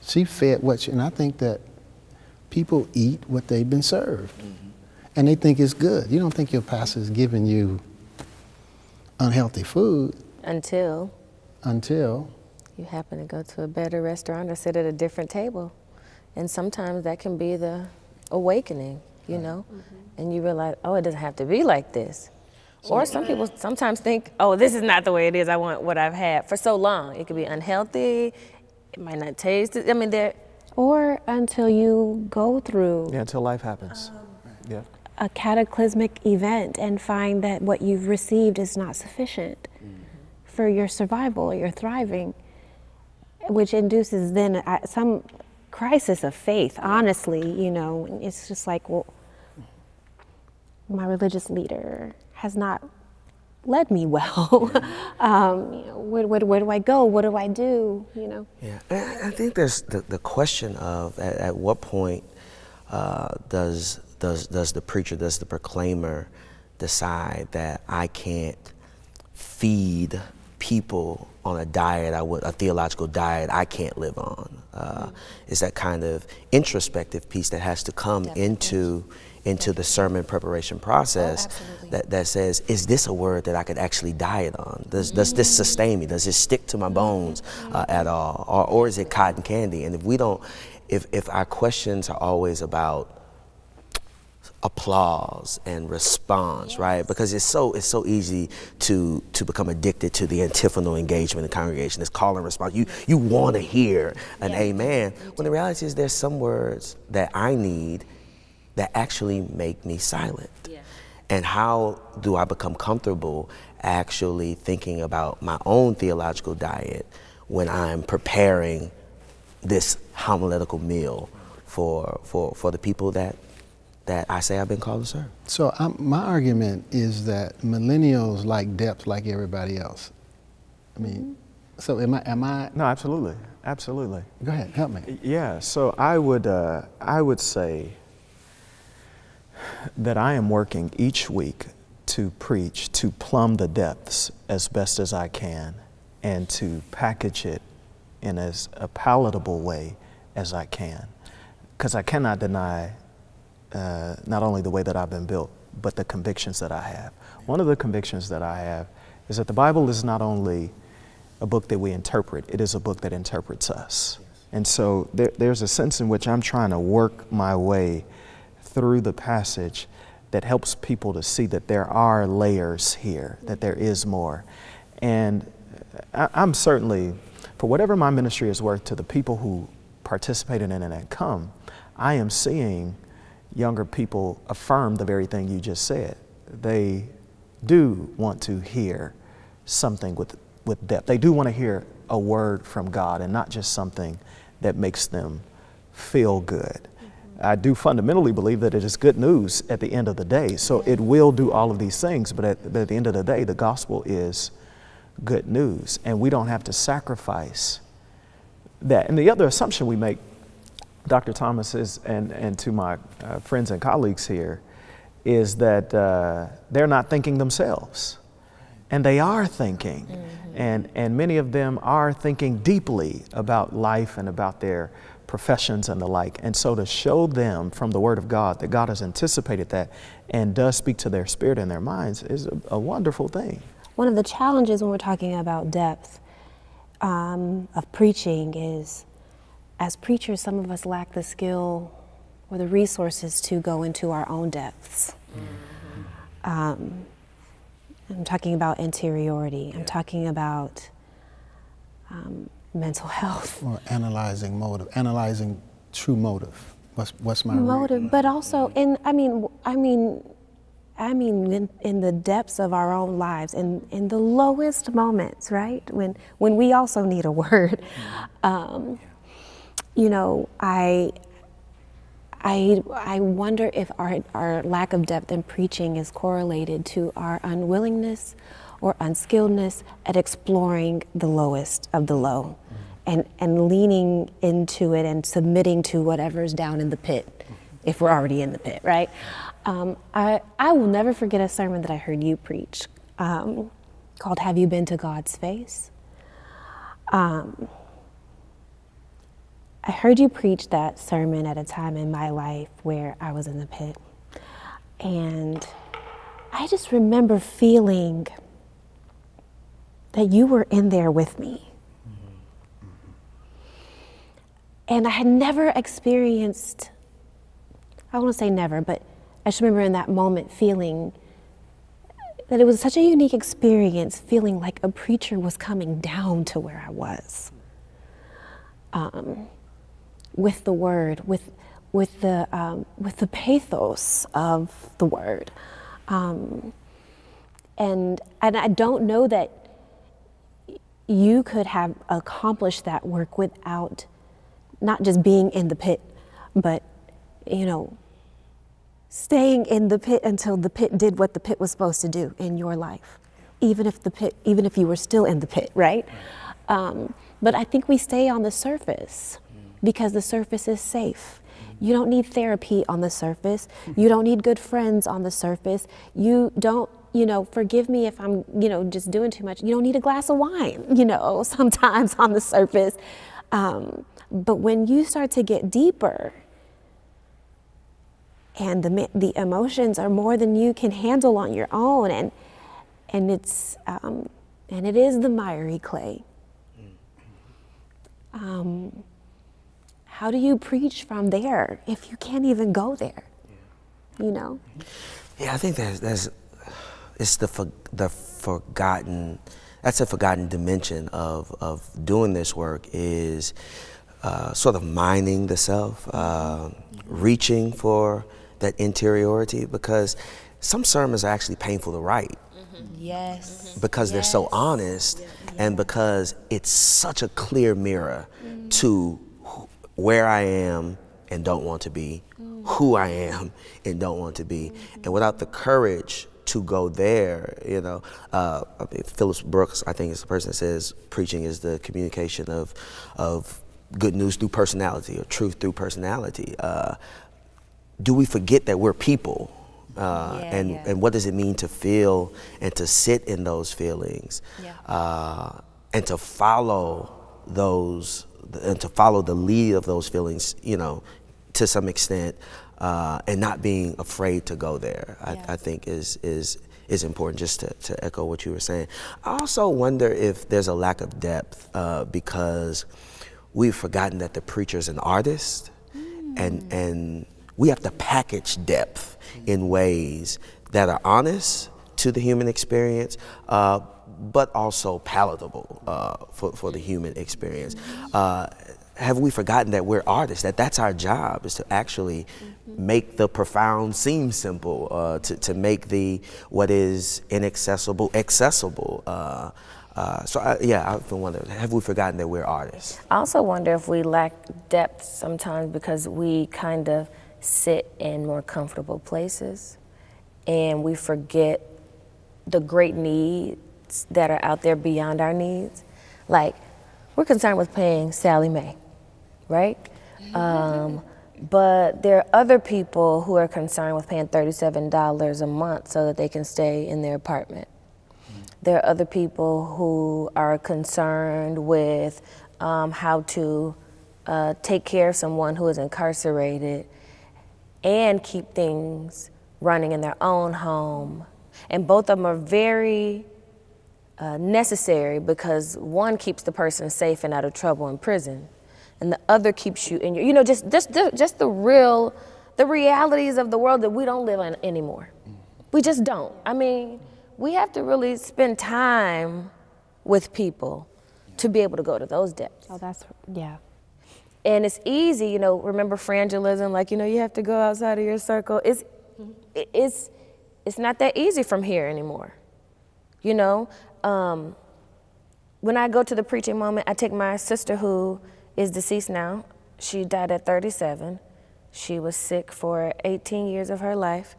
she fed what she, and I think that people eat what they've been served. Mm-hmm. And they think it's good. You don't think your pastor's giving you unhealthy food. Until. Until. You happen to go to a better restaurant or sit at a different table. And sometimes that can be the awakening, you right. know? Mm-hmm. And you realize, oh, it doesn't have to be like this. So or some people sometimes think, oh, this is not the way it is. I want what I've had for so long. It could be unhealthy. It might not taste it. I mean, there. Or until you go through. Yeah, until life happens. Um, yeah. A cataclysmic event and find that what you've received is not sufficient mm-hmm. for your survival, your thriving. Which induces then some crisis of faith, honestly, you know. It's just like, well, my religious leader has not led me well. um, you know, where, where, where do I go? What do I do? You know? Yeah, I, I think there's the, the question of at, at what point uh, does, does, does the preacher, does the proclaimer decide that I can't feed people on a diet, I would, a theological diet I can't live on. Uh, mm-hmm. It's that kind of introspective piece that has to come Definitely. into into the sermon preparation process oh, that, that says, is this a word that I could actually diet on? Does, mm-hmm. does this sustain me? Does it stick to my bones uh, at all? Or, or is it cotton candy? And if we don't, if, if our questions are always about applause and response, yes. right? Because it's so it's so easy to to become addicted to the antiphonal engagement in the congregation. It's call and response. You you want to hear an yes. amen. When the reality is there's some words that I need that actually make me silent. Yeah. And how do I become comfortable actually thinking about my own theological diet when I'm preparing this homiletical meal for for for the people that that I say I've been called to serve. So I'm, my argument is that millennials like depth like everybody else. I mean, so am I, am I? No, absolutely, absolutely. Go ahead, help me. Yeah, so I would, uh, I would say that I am working each week to preach, to plumb the depths as best as I can, and to package it in as a palatable way as I can. Because I cannot deny Uh, not only the way that I've been built, but the convictions that I have. One of the convictions that I have is that the Bible is not only a book that we interpret, it is a book that interprets us. And so there, there's a sense in which I'm trying to work my way through the passage that helps people to see that there are layers here, that there is more. And I, I'm certainly, for whatever my ministry is worth to the people who participate in it and come, I am seeing younger people affirm the very thing you just said. They do want to hear something with, with depth. They do want to hear a word from God and not just something that makes them feel good. Mm-hmm. I do fundamentally believe that it is good news at the end of the day. So it will do all of these things, but at, but at the end of the day, the gospel is good news, and we don't have to sacrifice that. And the other assumption we make, Doctor Thomas, is, and, and to my uh, friends and colleagues here, is that uh, they're not thinking themselves. And they are thinking, mm-hmm. and, and many of them are thinking deeply about life and about their professions and the like. And so to show them from the Word of God that God has anticipated that and does speak to their spirit and their minds is a, a wonderful thing. One of the challenges when we're talking about depth um, of preaching is, as preachers, some of us lack the skill or the resources to go into our own depths. Mm-hmm. um, I'm talking about interiority. Yeah. I'm talking about um, mental health. Or analyzing motive, analyzing true motive. What's what's my motive? Reason? But also, in I mean, I mean, I mean, in, in the depths of our own lives, in in the lowest moments, right? When when we also need a word. Um, yeah. You know, I. I, I wonder if our, our lack of depth in preaching is correlated to our unwillingness or unskilledness at exploring the lowest of the low, mm-hmm. and, and leaning into it and submitting to whatever's down in the pit, mm-hmm. if we're already in the pit, right? Um, I, I will never forget a sermon that I heard you preach um, called Have You Been to God's Face? Um, I heard you preach that sermon at a time in my life where I was in the pit. And I just remember feeling that you were in there with me. And I had never experienced, I won't say never, but I just remember in that moment feeling that it was such a unique experience, feeling like a preacher was coming down to where I was. Um, with the word, with with the um, with the pathos of the word, um, and and I don't know that you could have accomplished that work without not just being in the pit, but you know, staying in the pit until the pit did what the pit was supposed to do in your life, even if the pit, even if you were still in the pit, right? Um, but I think we stay on the surface, because the surface is safe. You don't need therapy on the surface. You don't need good friends on the surface. You don't, you know, forgive me if I'm, you know, just doing too much. You don't need a glass of wine, you know, sometimes on the surface. Um, but when you start to get deeper and the, the emotions are more than you can handle on your own, and, and, it's, um, and it is the miry clay. Um, How do you preach from there if you can't even go there? Yeah. You know? Yeah, I think there's, there's it's the, for, the forgotten, that's a forgotten dimension of, of doing this work is uh, sort of mining the self, uh, reaching for that interiority, because some sermons are actually painful to write. Mm-hmm. Yes. Mm-hmm. Because yes. they're so honest, yes. and because it's such a clear mirror mm-hmm. to where I am and don't want to be, mm. who I am and don't want to be. Mm-hmm. And without the courage to go there, you know, uh, Phillips Brooks, I think, is the person that says preaching is the communication of, of good news through personality or truth through personality. Uh, do we forget that we're people? Uh, yeah, and, yeah. and what does it mean to feel and to sit in those feelings? Yeah. Uh, and to follow those and to follow the lead of those feelings, you know, to some extent, uh, and not being afraid to go there, I, yeah. I think is, is, is important, just to, to echo what you were saying. I also wonder if there's a lack of depth uh, because we've forgotten that the preacher's an artist, mm. and, and we have to package depth in ways that are honest to the human experience, uh, but also palatable uh, for, for the human experience. Uh, have we forgotten that we're artists, that that's our job, is to actually mm-hmm. make the profound seem simple, uh, to, to make the what is inaccessible accessible, uh, Uh, so, I, yeah, I wonder, have we forgotten that we're artists? I also wonder if we lack depth sometimes because we kind of sit in more comfortable places and we forget the great needs that are out there beyond our needs. Like, we're concerned with paying Sally Mae, right? Um, but there are other people who are concerned with paying thirty-seven dollars a month so that they can stay in their apartment. There are other people who are concerned with um, how to uh, take care of someone who is incarcerated and keep things running in their own home. And both of them are very uh, necessary because one keeps the person safe and out of trouble in prison, and the other keeps you in your, you know, just, just, just the real, the realities of the world that we don't live in anymore. We just don't. I mean, we have to really spend time with people to be able to go to those depths. Oh, that's, yeah. And it's easy, you know, remember frangelism, like, you know, you have to go outside of your circle. It's, it's, it's not that easy from here anymore. You know, um, when I go to the preaching moment, I take my sister who is deceased now. She died at thirty-seven. She was sick for eighteen years of her life.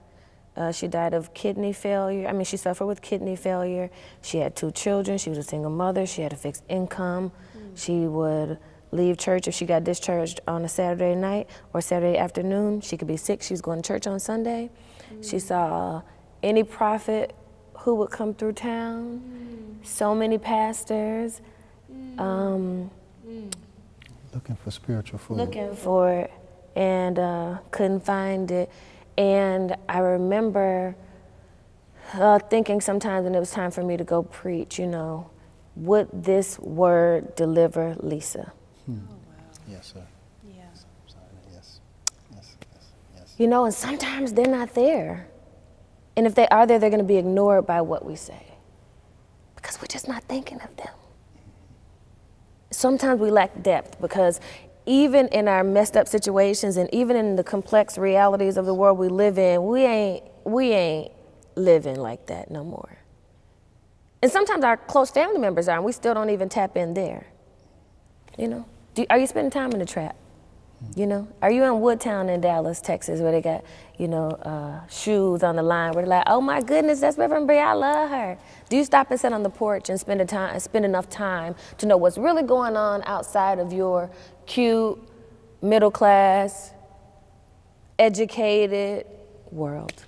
Uh, she died of kidney failure. I mean, she suffered with kidney failure. She had two children. She was a single mother. She had a fixed income. Mm. She would leave church if she got discharged on a Saturday night or Saturday afternoon. She could be sick. She was going to church on Sunday. Mm. She saw any prophet who would come through town, mm. so many pastors. Mm. Um, mm. Looking for spiritual food. Looking for it, and uh, couldn't find it. And I remember uh, thinking sometimes when it was time for me to go preach, you know, would this word deliver Lisa? Hmm. Oh, wow. Yes, sir. Yeah. I'm sorry. Yes. Yes, yes, yes. You know, and sometimes they're not there. And if they are there, they're going to be ignored by what we say because we're just not thinking of them. Sometimes we lack depth because even in our messed up situations and even in the complex realities of the world we live in, we ain't, we ain't living like that no more. And sometimes our close family members are, and we still don't even tap in there. You know, Do, are you spending time in the trap? You know, are you in Woodtown in Dallas, Texas, where they got, you know, uh, shoes on the line where they're like, oh my goodness, that's Reverend Bree, I love her. Do you stop and sit on the porch and spend a time, spend enough time to know what's really going on outside of your cute, middle class, educated world?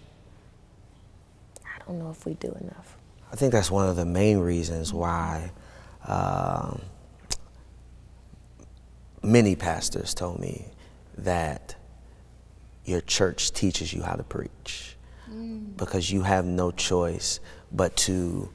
I don't know if we do enough. I think that's one of the main reasons why um, many pastors told me that your church teaches you how to preach, mm. because you have no choice but to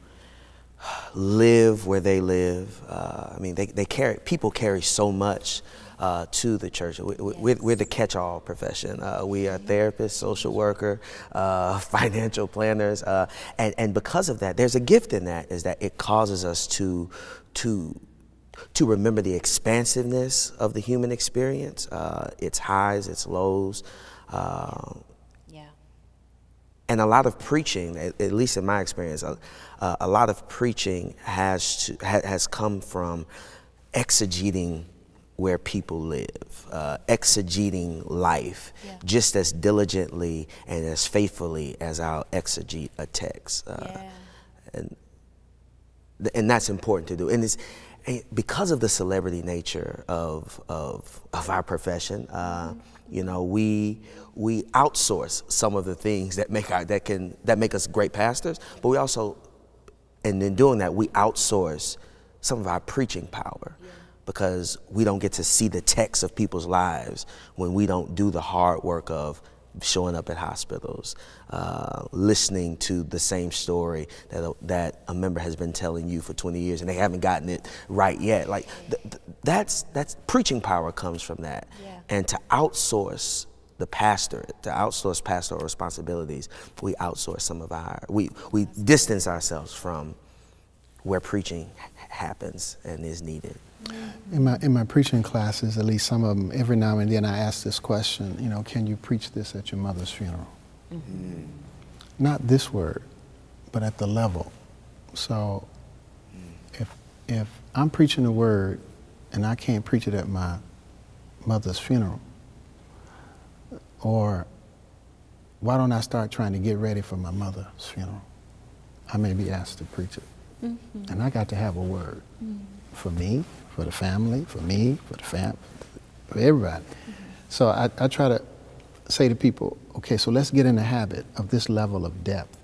live where they live. Uh, I mean, they, they carry, people carry so much uh, to the church. We, we, yes. we're, we're the catch-all profession. Uh, we are therapists, social worker, uh, financial planners. Uh, and, and because of that, there's a gift in that, is that it causes us to, to, to remember the expansiveness of the human experience, uh, its highs, its lows. Uh, And a lot of preaching, at least in my experience, uh, uh, a lot of preaching has to, ha, has come from exegeting where people live, uh, exegeting life, yeah. just as diligently and as faithfully as I'll exegete a text, uh, yeah. and th and that's important to do. And it's and because of the celebrity nature of of of our profession. Uh, mm-hmm. You know, we we outsource some of the things that make our, that can that make us great pastors, but we also, and in doing that, we outsource some of our preaching power, yeah. because we don't get to see the text of people's lives when we don't do the hard work of showing up at hospitals, uh, listening to the same story that a, that a member has been telling you for twenty years and they haven't gotten it right yet. Like th th that's that's preaching power comes from that. Yeah. And to outsource the pastor, to outsource pastoral responsibilities, we outsource some of our, we, we distance ourselves from where preaching happens and is needed. In my, in my preaching classes, at least some of them, every now and then I ask this question, you know, can you preach this at your mother's funeral? Mm-hmm. Not this word, but at the level. So if if I'm preaching the word and I can't preach it at my mother's funeral, or why don't I start trying to get ready for my mother's funeral? I may be asked to preach it. Mm-hmm. And I got to have a word mm-hmm. for me, for the family, for me, for the fam, for everybody. Mm-hmm. So I, I try to say to people, okay, so let's get in the habit of this level of depth.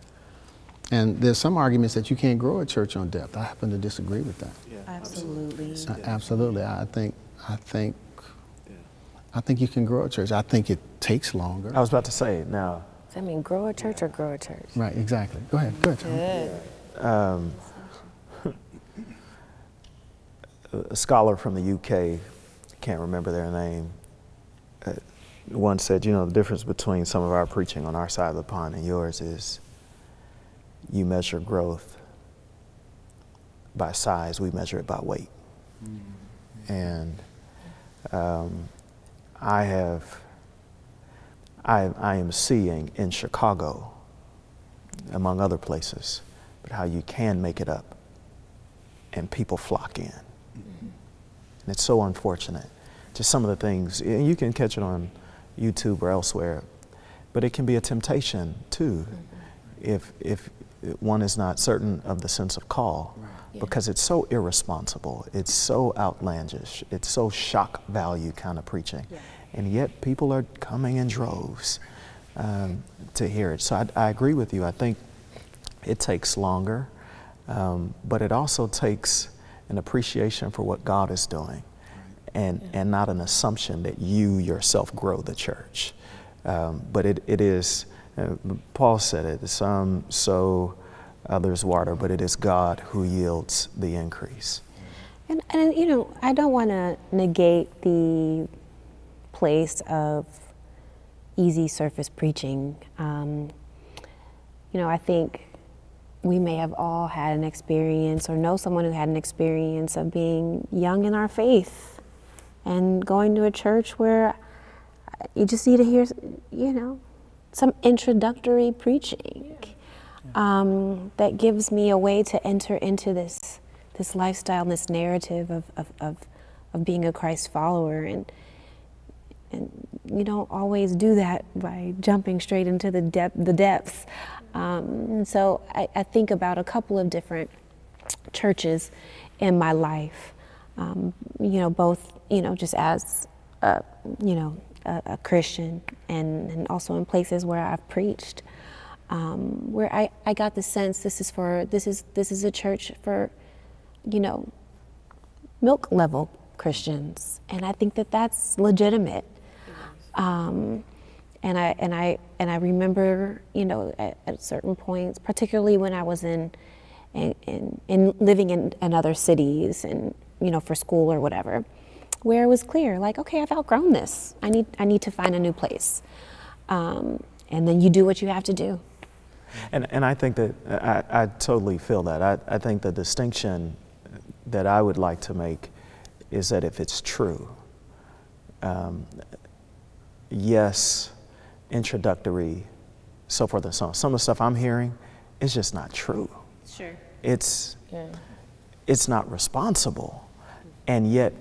And there's some arguments that you can't grow a church on depth. I happen to disagree with that. Yeah, absolutely. Absolutely. Absolutely. I think, I think, yeah. I think you can grow a church. I think it takes longer. I was about to say now. I mean, grow a church yeah. or grow a church. Right. Exactly. Go ahead. Go ahead. Good. Um, a scholar from the U K, can't remember their name, uh, one said, you know, the difference between some of our preaching on our side of the pond and yours is you measure growth by size, we measure it by weight. Mm-hmm. And um, I have, I, I am seeing in Chicago, among other places, but how you can make it up and people flock in. Mm-hmm. And it's so unfortunate. Just some of the things, and you can catch it on YouTube or elsewhere, but it can be a temptation too, mm-hmm. if, if one is not certain of the sense of call, right. yeah. because it's so irresponsible, it's so outlandish, it's so shock value kind of preaching. Yeah. And yet people are coming in droves um, to hear it. So I, I agree with you. I think it takes longer, um, but it also takes an appreciation for what God is doing, and, yeah. and not an assumption that you yourself grow the church. Um, but it, it is, uh, Paul said it, some sow, others water, but it is God who yields the increase. And, and you know, I don't want to negate the place of easy surface preaching. Um, you know, I think we may have all had an experience or know someone who had an experience of being young in our faith and going to a church where you just need to hear, you know, some introductory preaching um, that gives me a way to enter into this this lifestyle and this narrative of, of, of, of being a Christ follower. And, and you don't always do that by jumping straight into the, dep the depths. Um, so I, I think about a couple of different churches in my life, um, you know, both, you know, just as, a, you know, a, a Christian and, and also in places where I've preached, um, where I, I got the sense this is for, this is, this is a church for, you know, milk level Christians. And I think that that's legitimate. Um, and I and I and I remember, you know, at, at certain points, particularly when I was in, in, in, in living in, in other cities, and you know, for school or whatever, where it was clear, like, okay, I've outgrown this. I need I need to find a new place, um, and then you do what you have to do. And and I think that I, I totally feel that. I I think the distinction that I would like to make is that if it's true, um, yes. introductory, so forth and so on. Some of the stuff I'm hearing is just not true. Sure. It's, yeah. it's not responsible. And yet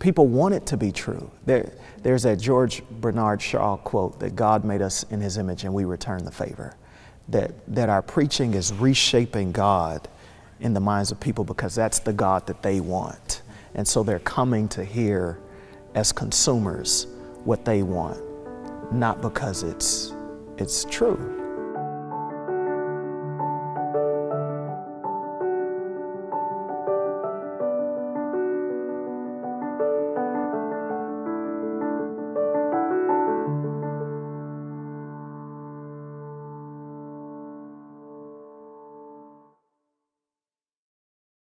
people want it to be true. There, there's that George Bernard Shaw quote that God made us in his image and we return the favor. That, that our preaching is reshaping God in the minds of people because that's the God that they want. And so they're coming to hear as consumers what they want, not because it's, it's true.